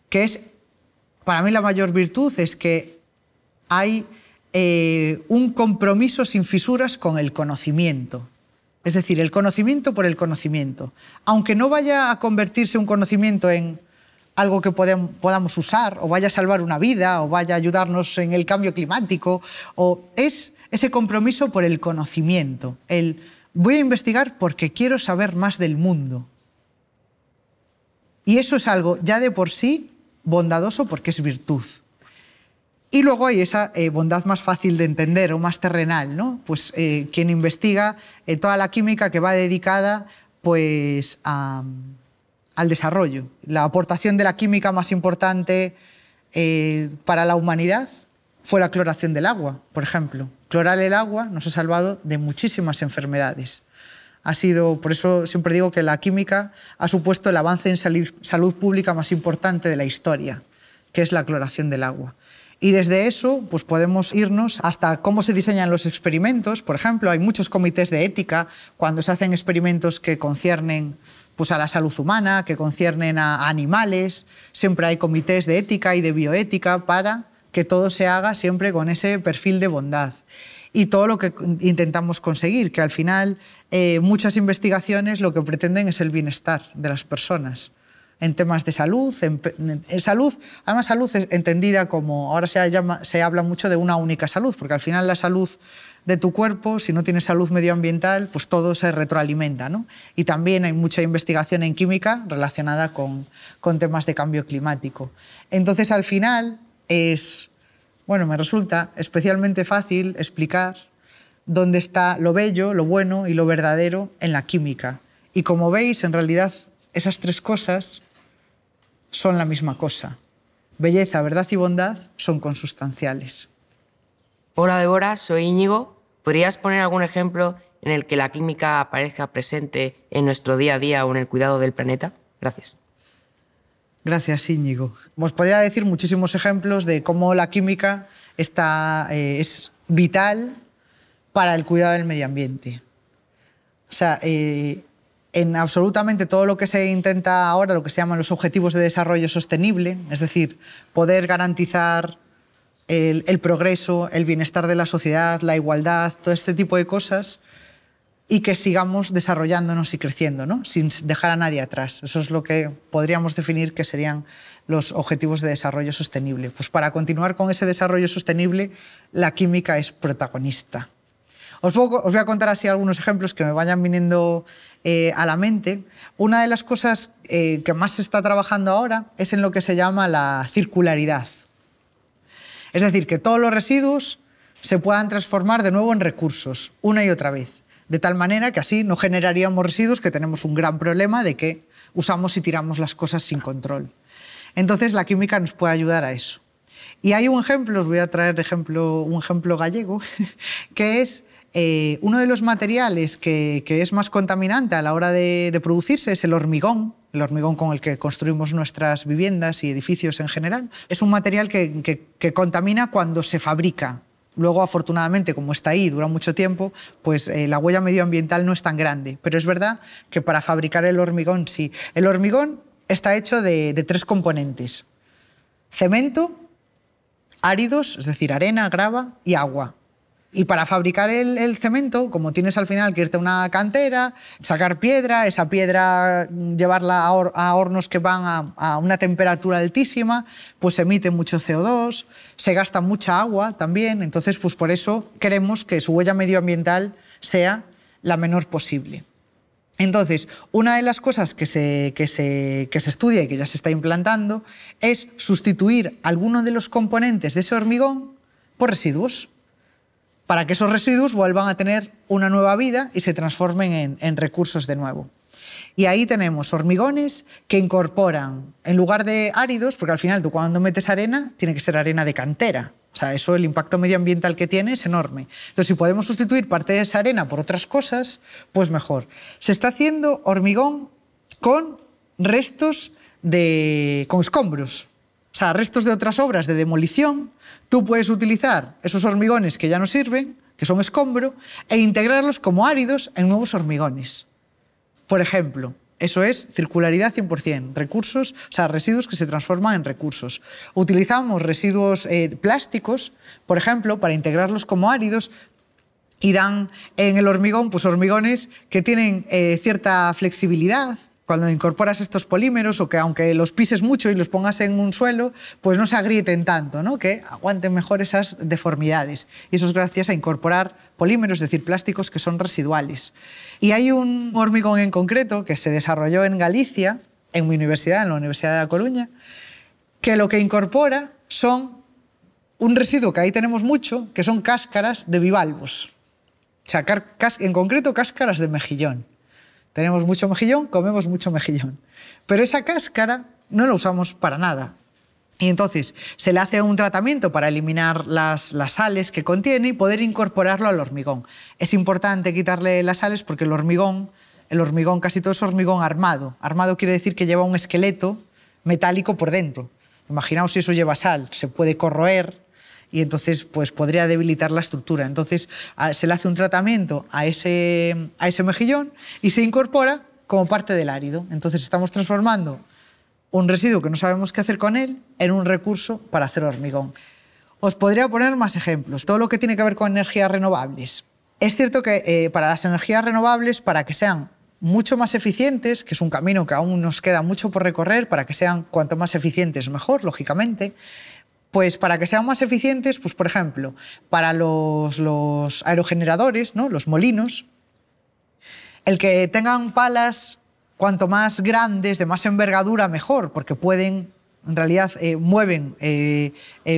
que es, para mí la mayor virtud es que hay un compromiso sin fisuras con el conocimiento. Es decir, el conocimiento por el conocimiento. Aunque no vaya a convertirse un conocimiento en algo que podamos usar, o vaya a salvar una vida, o vaya a ayudarnos en el cambio climático, o es ese compromiso por el conocimiento. El voy a investigar porque quiero saber más del mundo. Y eso es algo ya de por sí bondadoso porque es virtud. Y luego hay esa bondad más fácil de entender o más terrenal, ¿no? Pues quien investiga toda la química que va dedicada pues al desarrollo, la aportación de la química más importante para la humanidad fue la cloración del agua, por ejemplo. Clorar el agua nos ha salvado de muchísimas enfermedades. Ha sido, por eso siempre digo que la química ha supuesto el avance en salud pública más importante de la historia, que es la cloración del agua. Y desde eso pues podemos irnos hasta cómo se diseñan los experimentos. Por ejemplo, hay muchos comités de ética cuando se hacen experimentos que conciernen pues a la salud humana, que conciernen a animales. Siempre hay comités de ética y de bioética para que todo se haga siempre con ese perfil de bondad. Y todo lo que intentamos conseguir, que al final muchas investigaciones lo que pretenden es el bienestar de las personas. En temas de salud, además salud es entendida como, ahora se habla mucho de una única salud, porque al final la salud de tu cuerpo, si no tienes salud medioambiental, pues todo se retroalimenta, ¿no? Y también hay mucha investigación en química relacionada con temas de cambio climático. Entonces, al final, bueno, me resulta especialmente fácil explicar dónde está lo bello, lo bueno y lo verdadero en la química. Y como veis, en realidad, esas tres cosas son la misma cosa. Belleza, verdad y bondad son consustanciales. Hola, Deborah, soy Íñigo. ¿Podrías poner algún ejemplo en el que la química aparezca presente en nuestro día a día o en el cuidado del planeta? Gracias. Gracias, Íñigo. Os podría decir muchísimos ejemplos de cómo la química es vital para el cuidado del medio ambiente. O sea, en absolutamente todo lo que se intenta ahora, lo que se llaman los objetivos de desarrollo sostenible, es decir, poder garantizar el progreso, el bienestar de la sociedad, la igualdad, todo este tipo de cosas, y que sigamos desarrollándonos y creciendo, ¿no? Sin dejar a nadie atrás. Eso es lo que podríamos definir que serían los objetivos de desarrollo sostenible. Pues para continuar con ese desarrollo sostenible, la química es protagonista. Os voy a contar así algunos ejemplos que me vayan viniendo a la mente. Una de las cosas que más se está trabajando ahora es en lo que se llama la circularidad. Es decir, que todos los residuos se puedan transformar de nuevo en recursos, una y otra vez. De tal manera que así no generaríamos residuos, que tenemos un gran problema de que usamos y tiramos las cosas sin control. Entonces, la química nos puede ayudar a eso. Y hay un ejemplo, os voy a traer un ejemplo gallego, que es uno de los materiales que es más contaminante a la hora de producirse es el hormigón con el que construimos nuestras viviendas y edificios en general. Es un material que contamina cuando se fabrica. Luego, afortunadamente, como está ahí y dura mucho tiempo, pues la huella medioambiental no es tan grande. Pero es verdad que para fabricar el hormigón, sí. El hormigón está hecho de tres componentes. Cemento, áridos, es decir, arena, grava y agua. Y para fabricar el cemento, como tienes al final que irte a una cantera, sacar piedra, esa piedra llevarla a hornos que van a una temperatura altísima, pues se emite mucho CO2, se gasta mucha agua también. Entonces, pues por eso queremos que su huella medioambiental sea la menor posible. Entonces, una de las cosas que se estudia y que ya se está implantando es sustituir alguno de los componentes de ese hormigón por residuos, para que esos residuos vuelvan a tener una nueva vida y se transformen en recursos de nuevo. Y ahí tenemos hormigones que incorporan, en lugar de áridos, porque al final tú cuando metes arena, tiene que ser arena de cantera. O sea, eso, el impacto medioambiental que tiene es enorme. Entonces, si podemos sustituir parte de esa arena por otras cosas, pues mejor. Se está haciendo hormigón con restos con escombros. O sea, restos de otras obras de demolición, tú puedes utilizar esos hormigones que ya no sirven, que son escombro, e integrarlos como áridos en nuevos hormigones. Por ejemplo, eso es circularidad 100%, recursos, o sea, residuos que se transforman en recursos. Utilizamos residuos plásticos, por ejemplo, para integrarlos como áridos y dan en el hormigón pues, hormigones que tienen cierta flexibilidad. Cuando incorporas estos polímeros o que aunque los pises mucho y los pongas en un suelo, pues no se agrieten tanto, ¿no? Que aguanten mejor esas deformidades. Y eso es gracias a incorporar polímeros, es decir, plásticos que son residuales. Y hay un hormigón en concreto que se desarrolló en Galicia, en mi universidad, en la Universidad de La Coruña, que lo que incorpora son un residuo que ahí tenemos mucho, que son cáscaras de bivalvos. O sea, en concreto cáscaras de mejillón. Tenemos mucho mejillón, comemos mucho mejillón. Pero esa cáscara no la usamos para nada. Y entonces se le hace un tratamiento para eliminar las sales que contiene y poder incorporarlo al hormigón. Es importante quitarle las sales porque el hormigón casi todo es hormigón armado. Armado quiere decir que lleva un esqueleto metálico por dentro. Imaginaos si eso lleva sal, se puede corroer y entonces pues, podría debilitar la estructura. Entonces se le hace un tratamiento a ese mejillón y se incorpora como parte del árido. Entonces estamos transformando un residuo que no sabemos qué hacer con él en un recurso para hacer hormigón. Os podría poner más ejemplos. Todo lo que tiene que ver con energías renovables. Es cierto que para las energías renovables, para que sean mucho más eficientes, que es un camino que aún nos queda mucho por recorrer, para que sean cuanto más eficientes mejor, lógicamente, pues para que sean más eficientes, pues por ejemplo, para los aerogeneradores, ¿no? Los molinos, el que tengan palas cuanto más grandes, de más envergadura, mejor, porque pueden, en realidad, mueven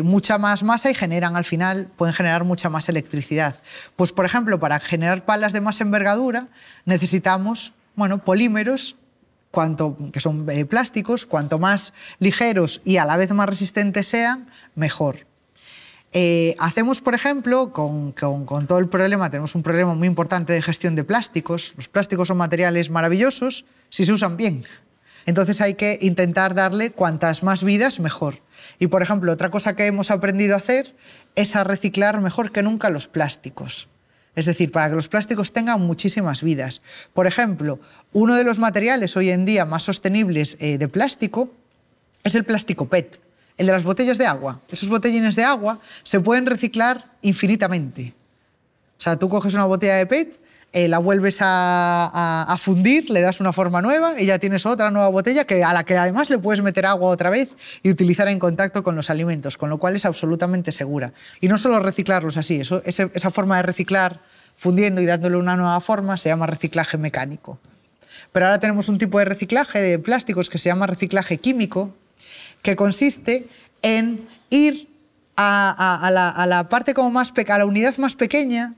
mucha más masa y generan al final, pueden generar mucha más electricidad. Pues por ejemplo, para generar palas de más envergadura necesitamos, bueno, polímeros, que son plásticos, cuanto más ligeros y a la vez más resistentes sean, mejor. Hacemos, por ejemplo, con todo el problema, tenemos un problema muy importante de gestión de plásticos. Los plásticos son materiales maravillosos si se usan bien. Entonces hay que intentar darle cuantas más vidas, mejor. Y, por ejemplo, otra cosa que hemos aprendido a hacer es a reciclar mejor que nunca los plásticos. Es decir, para que los plásticos tengan muchísimas vidas. Por ejemplo, uno de los materiales hoy en día más sostenibles de plástico es el plástico PET, el de las botellas de agua. Esos botellines de agua se pueden reciclar infinitamente. O sea, tú coges una botella de PET, la vuelves a fundir, le das una forma nueva y ya tienes otra nueva botella a la que además le puedes meter agua otra vez y utilizar en contacto con los alimentos, con lo cual es absolutamente segura. Y no solo reciclarlos así, esa forma de reciclar fundiendo y dándole una nueva forma se llama reciclaje mecánico. Pero ahora tenemos un tipo de reciclaje de plásticos que se llama reciclaje químico, que consiste en ir a la parte como más pequeña, a la unidad más pequeña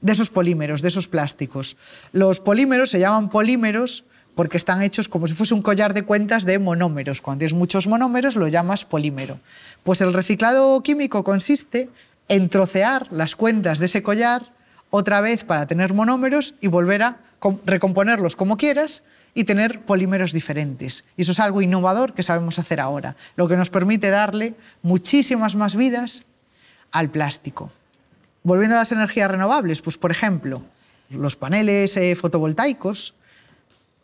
de esos polímeros, de esos plásticos. Los polímeros se llaman polímeros porque están hechos como si fuese un collar de cuentas de monómeros. Cuando tienes muchos monómeros lo llamas polímero. Pues el reciclado químico consiste en trocear las cuentas de ese collar otra vez para tener monómeros y volver a recomponerlos como quieras y tener polímeros diferentes. Y eso es algo innovador que sabemos hacer ahora, lo que nos permite darle muchísimas más vidas al plástico. Volviendo a las energías renovables, pues por ejemplo, los paneles fotovoltaicos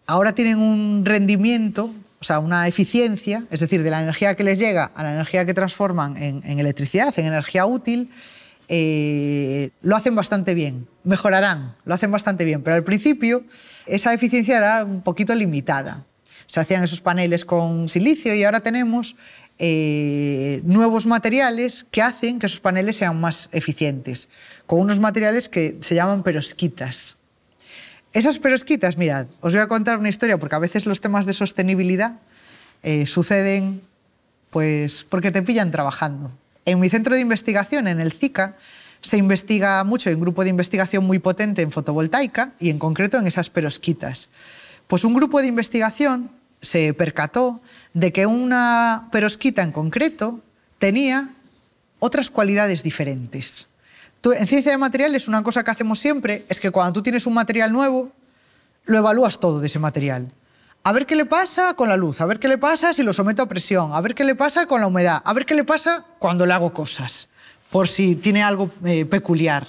ahora tienen un rendimiento, o sea, una eficiencia, es decir, de la energía que les llega a la energía que transforman en electricidad, en energía útil, lo hacen bastante bien, mejorarán, lo hacen bastante bien, pero al principio esa eficiencia era un poquito limitada. Se hacían esos paneles con silicio y ahora tenemos nuevos materiales que hacen que esos paneles sean más eficientes, con unos materiales que se llaman perovskitas. Esas perovskitas, mirad, os voy a contar una historia, porque a veces los temas de sostenibilidad suceden pues, porque te pillan trabajando. En mi centro de investigación, en el CICA, se investiga mucho, hay un grupo de investigación muy potente en fotovoltaica y en concreto en esas perovskitas. Pues un grupo de investigación se percató de que una perovskita en concreto tenía otras cualidades diferentes. En ciencia de materiales, una cosa que hacemos siempre es que cuando tú tienes un material nuevo, lo evalúas todo de ese material. A ver qué le pasa con la luz, a ver qué le pasa si lo someto a presión, a ver qué le pasa con la humedad, a ver qué le pasa cuando le hago cosas, por si tiene algo peculiar.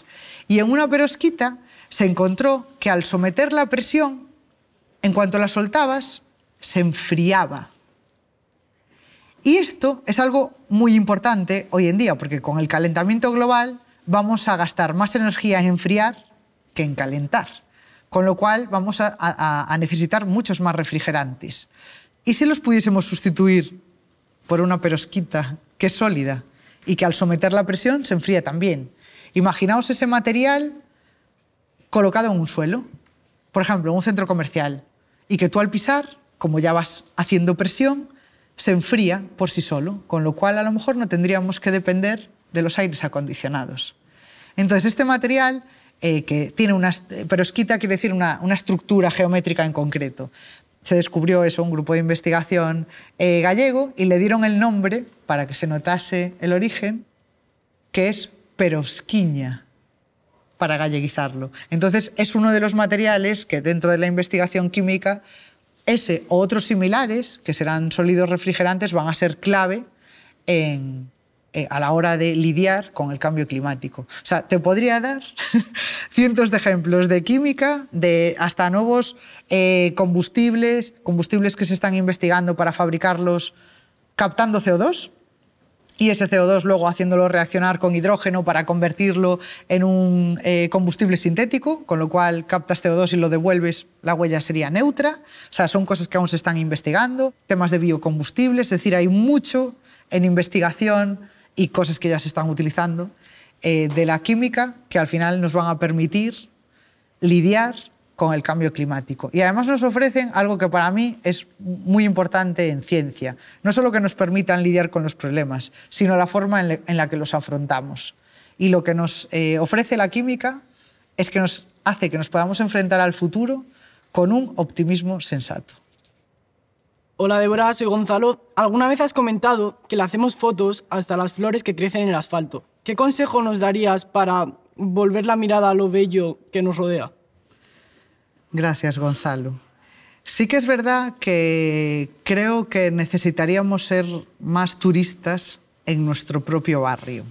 Y en una perovskita se encontró que al someterla a presión, en cuanto la soltabas, se enfriaba. Y esto es algo muy importante hoy en día, porque con el calentamiento global vamos a gastar más energía en enfriar que en calentar, con lo cual vamos a necesitar muchos más refrigerantes. ¿Y si los pudiésemos sustituir por una perovskita que es sólida y que al someter la presión se enfría también? Imaginaos ese material colocado en un suelo, por ejemplo, en un centro comercial, y que tú al pisar, como ya vas haciendo presión, se enfría por sí solo, con lo cual a lo mejor no tendríamos que depender de los aires acondicionados. Entonces, este material que tiene una perovskita, quiere decir una estructura geométrica en concreto. Se descubrió eso, un grupo de investigación gallego, y le dieron el nombre, para que se notase el origen, que es perovskiña, para galleguizarlo. Entonces, es uno de los materiales que dentro de la investigación química, ese o otros similares, que serán sólidos refrigerantes, van a ser clave en a la hora de lidiar con el cambio climático. O sea, te podría dar cientos de ejemplos de química, de hasta nuevos combustibles que se están investigando para fabricarlos captando CO2 y ese CO2 luego haciéndolo reaccionar con hidrógeno para convertirlo en un combustible sintético, con lo cual captas CO2 y lo devuelves, la huella sería neutra. O sea, son cosas que aún se están investigando. Temas de biocombustibles, es decir, hay mucho en investigación y cosas que ya se están utilizando de la química que al final nos van a permitir lidiar con el cambio climático. Y además nos ofrecen algo que para mí es muy importante en ciencia. No solo que nos permitan lidiar con los problemas, sino la forma en la que los afrontamos. Y lo que nos ofrece la química es que nos hace que nos podamos enfrentar al futuro con un optimismo sensato. Hola Deborah, soy Gonzalo. ¿Alguna vez has comentado que le hacemos fotos hasta las flores que crecen en el asfalto? ¿Qué consejo nos darías para volver la mirada a lo bello que nos rodea? Gracias, Gonzalo. Sí que es verdad que creo que necesitaríamos ser más turistas en nuestro propio barrio.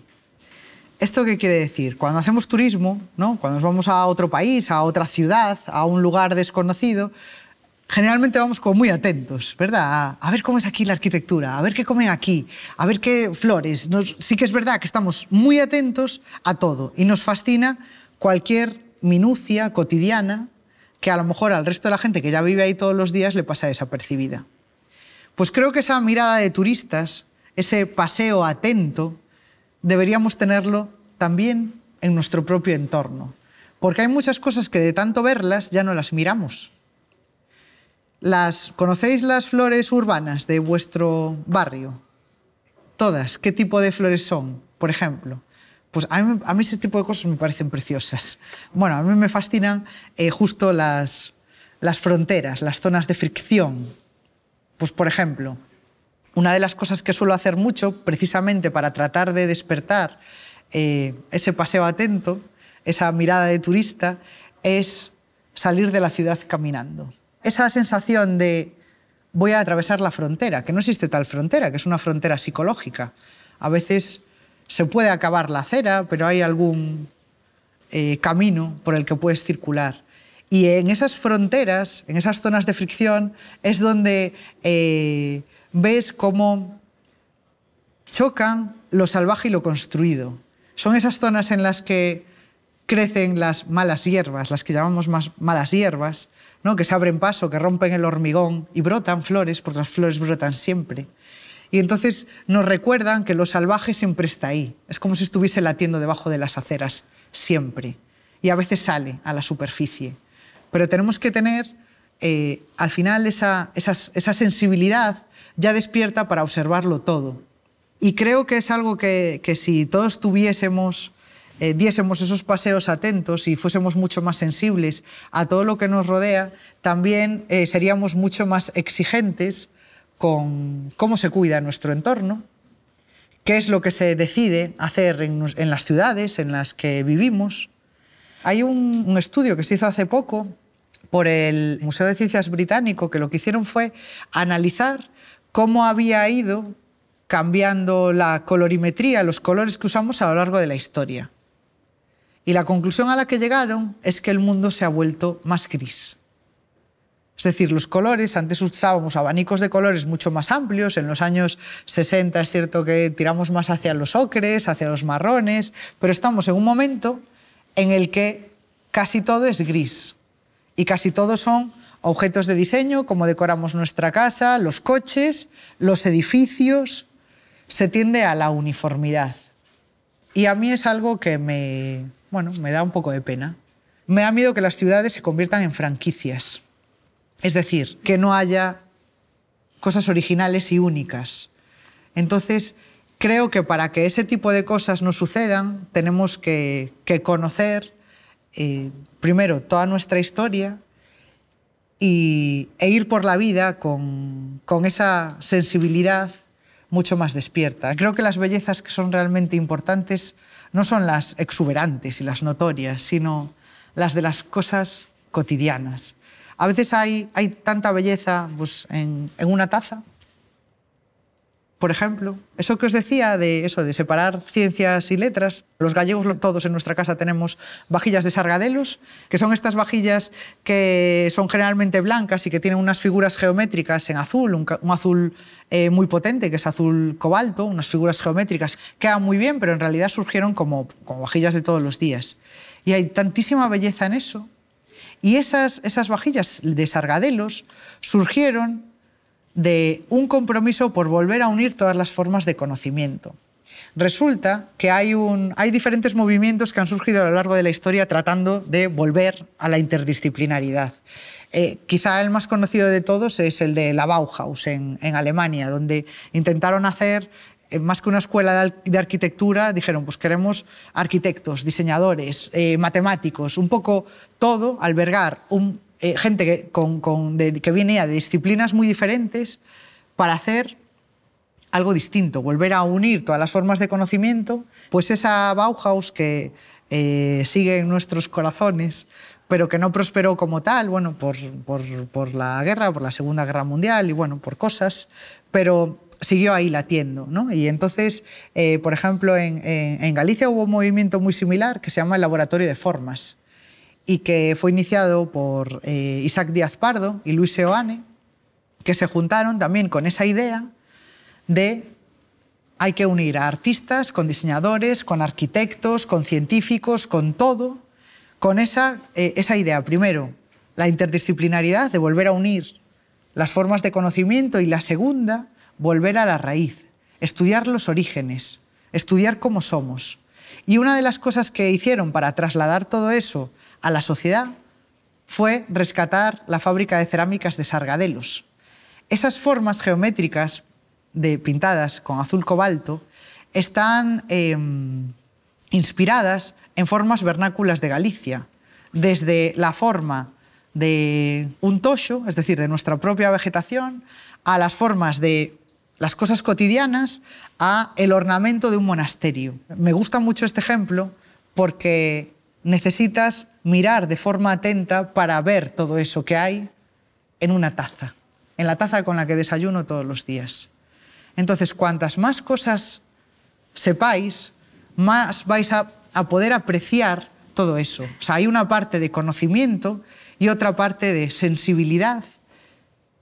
¿Esto qué quiere decir? Cuando hacemos turismo, ¿no? Cuando nos vamos a otro país, a otra ciudad, a un lugar desconocido, generalmente vamos como muy atentos, ¿verdad? A ver cómo es aquí la arquitectura, a ver qué comen aquí, a ver qué flores. Sí que es verdad que estamos muy atentos a todo y nos fascina cualquier minucia cotidiana que a lo mejor al resto de la gente que ya vive ahí todos los días le pasa desapercibida. Pues creo que esa mirada de turistas, ese paseo atento, deberíamos tenerlo también en nuestro propio entorno, porque hay muchas cosas que de tanto verlas ya no las miramos. ¿Conocéis las flores urbanas de vuestro barrio? todas, qué tipo de flores son, por ejemplo. Pues a mí ese tipo de cosas me parecen preciosas. Bueno, a mí me fascinan justo las fronteras, las zonas de fricción. Pues, por ejemplo, una de las cosas que suelo hacer mucho, precisamente para tratar de despertar ese paseo atento, esa mirada de turista, es salir de la ciudad caminando. Esa sensación de voy a atravesar la frontera, que no existe tal frontera, que es una frontera psicológica. A veces se puede acabar la acera, pero hay algún camino por el que puedes circular. Y en esas fronteras, en esas zonas de fricción, es donde ves cómo chocan lo salvaje y lo construido. Son esas zonas en las que crecen las malas hierbas, las que llamamos más malas hierbas, ¿no? Que se abren paso, que rompen el hormigón y brotan flores, porque las flores brotan siempre. Y entonces nos recuerdan que lo salvaje siempre está ahí. Es como si estuviese latiendo debajo de las aceras, siempre. Y a veces sale a la superficie. Pero tenemos que tener, al final, esa sensibilidad ya despierta para observarlo todo. Y creo que es algo que si todos tuviésemos, diésemos esos paseos atentos y fuésemos mucho más sensibles a todo lo que nos rodea, también seríamos mucho más exigentes con cómo se cuida nuestro entorno, qué es lo que se decide hacer en las ciudades en las que vivimos. Hay un estudio que se hizo hace poco por el Museo de Ciencias Británico, que lo que hicieron fue analizar cómo había ido cambiando la colorimetría, los colores que usamos a lo largo de la historia. Y la conclusión a la que llegaron es que el mundo se ha vuelto más gris. Es decir, los colores, antes usábamos abanicos de colores mucho más amplios, en los años 60 es cierto que tiramos más hacia los ocres, hacia los marrones, pero estamos en un momento en el que casi todo es gris y casi todo son objetos de diseño, como decoramos nuestra casa, los coches, los edificios, se tiende a la uniformidad. Y a mí es algo que me da un poco de pena. Me da miedo que las ciudades se conviertan en franquicias. Es decir, que no haya cosas originales y únicas. Entonces, creo que para que ese tipo de cosas no sucedan, tenemos que conocer, primero, toda nuestra historia e ir por la vida con esa sensibilidad mucho más despierta. Creo que las bellezas que son realmente importantes no son las exuberantes y las notorias, sino las de las cosas cotidianas. A veces hay tanta belleza pues, en una taza, por ejemplo. Eso que os decía de separar ciencias y letras. Los gallegos todos en nuestra casa tenemos vajillas de Sargadelos, que son estas vajillas que son generalmente blancas y que tienen unas figuras geométricas en azul, un azul muy potente, que es azul cobalto, unas figuras geométricas que quedan muy bien, pero en realidad surgieron como vajillas de todos los días. Y hay tantísima belleza en eso. Y esas vajillas de Sargadelos surgieron de un compromiso por volver a unir todas las formas de conocimiento. Resulta que hay diferentes movimientos que han surgido a lo largo de la historia tratando de volver a la interdisciplinaridad. Quizá el más conocido de todos es el de la Bauhaus en Alemania, donde intentaron hacer, más que una escuela de arquitectura, dijeron, pues queremos arquitectos, diseñadores, matemáticos, un poco todo, albergar gente que viene de disciplinas muy diferentes para hacer algo distinto, volver a unir todas las formas de conocimiento, pues esa Bauhaus que sigue en nuestros corazones, pero que no prosperó como tal, bueno, por la guerra, por la Segunda Guerra Mundial y bueno, por cosas, pero siguió ahí latiendo, ¿no? Y entonces, por ejemplo, en Galicia hubo un movimiento muy similar que se llama el Laboratorio de Formas y que fue iniciado por Isaac Díaz Pardo y Luis Seoane, que se juntaron también con esa idea de hay que unir a artistas con diseñadores, con arquitectos, con científicos, con todo, con esa idea. Primero, la interdisciplinaridad de volver a unir las formas de conocimiento y la segunda, volver a la raíz, estudiar los orígenes, estudiar cómo somos. Y una de las cosas que hicieron para trasladar todo eso a la sociedad fue rescatar la fábrica de cerámicas de Sargadelos. Esas formas geométricas pintadas con azul cobalto están inspiradas en formas vernáculas de Galicia, desde la forma de un toxo, es decir, de nuestra propia vegetación, a las formas de las cosas cotidianas, a el ornamento de un monasterio. Me gusta mucho este ejemplo porque necesitas mirar de forma atenta para ver todo eso que hay en una taza, en la taza con la que desayuno todos los días. Entonces, cuantas más cosas sepáis, más vais a poder apreciar todo eso. O sea, hay una parte de conocimiento y otra parte de sensibilidad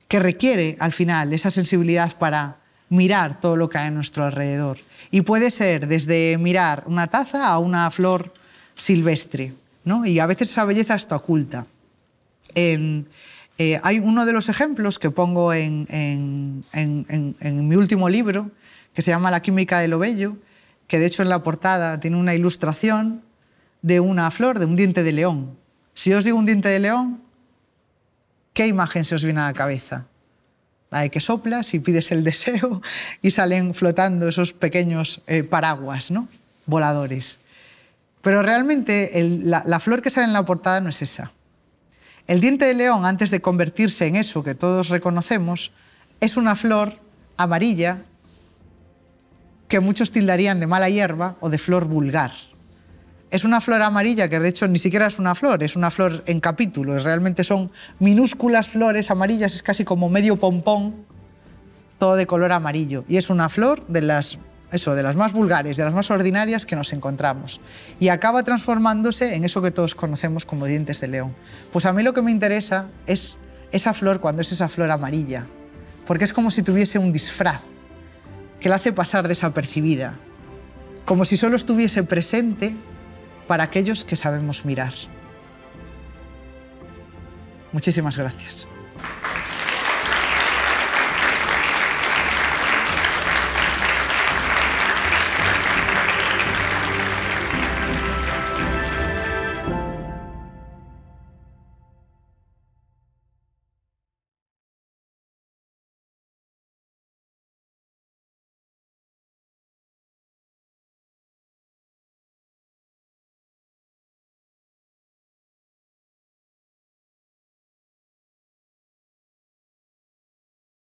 que requiere, al final, esa sensibilidad para mirar todo lo que hay a nuestro alrededor. Y puede ser desde mirar una taza a una flor silvestre, ¿no? Y a veces esa belleza está oculta. Hay uno de los ejemplos que pongo en mi último libro, que se llama La química de lo bello, que de hecho en la portada tiene una ilustración de una flor, de un diente de león. Si yo os digo un diente de león, ¿qué imagen se os viene a la cabeza? La de que soplas y pides el deseo y salen flotando esos pequeños paraguas, ¿no?, voladores. Pero realmente la flor que sale en la portada no es esa. El diente de león, antes de convertirse en eso que todos reconocemos, es una flor amarilla que muchos tildarían de mala hierba o de flor vulgar. Es una flor amarilla que, de hecho, ni siquiera es una flor en capítulos. Realmente son minúsculas flores amarillas, es casi como medio pompón, todo de color amarillo. Y es una flor de las más vulgares, de las más ordinarias que nos encontramos. Y acaba transformándose en eso que todos conocemos como dientes de león. Pues a mí lo que me interesa es esa flor cuando es esa flor amarilla, porque es como si tuviese un disfraz que la hace pasar desapercibida, como si solo estuviese presente para aquellos que sabemos mirar. Muchísimas gracias.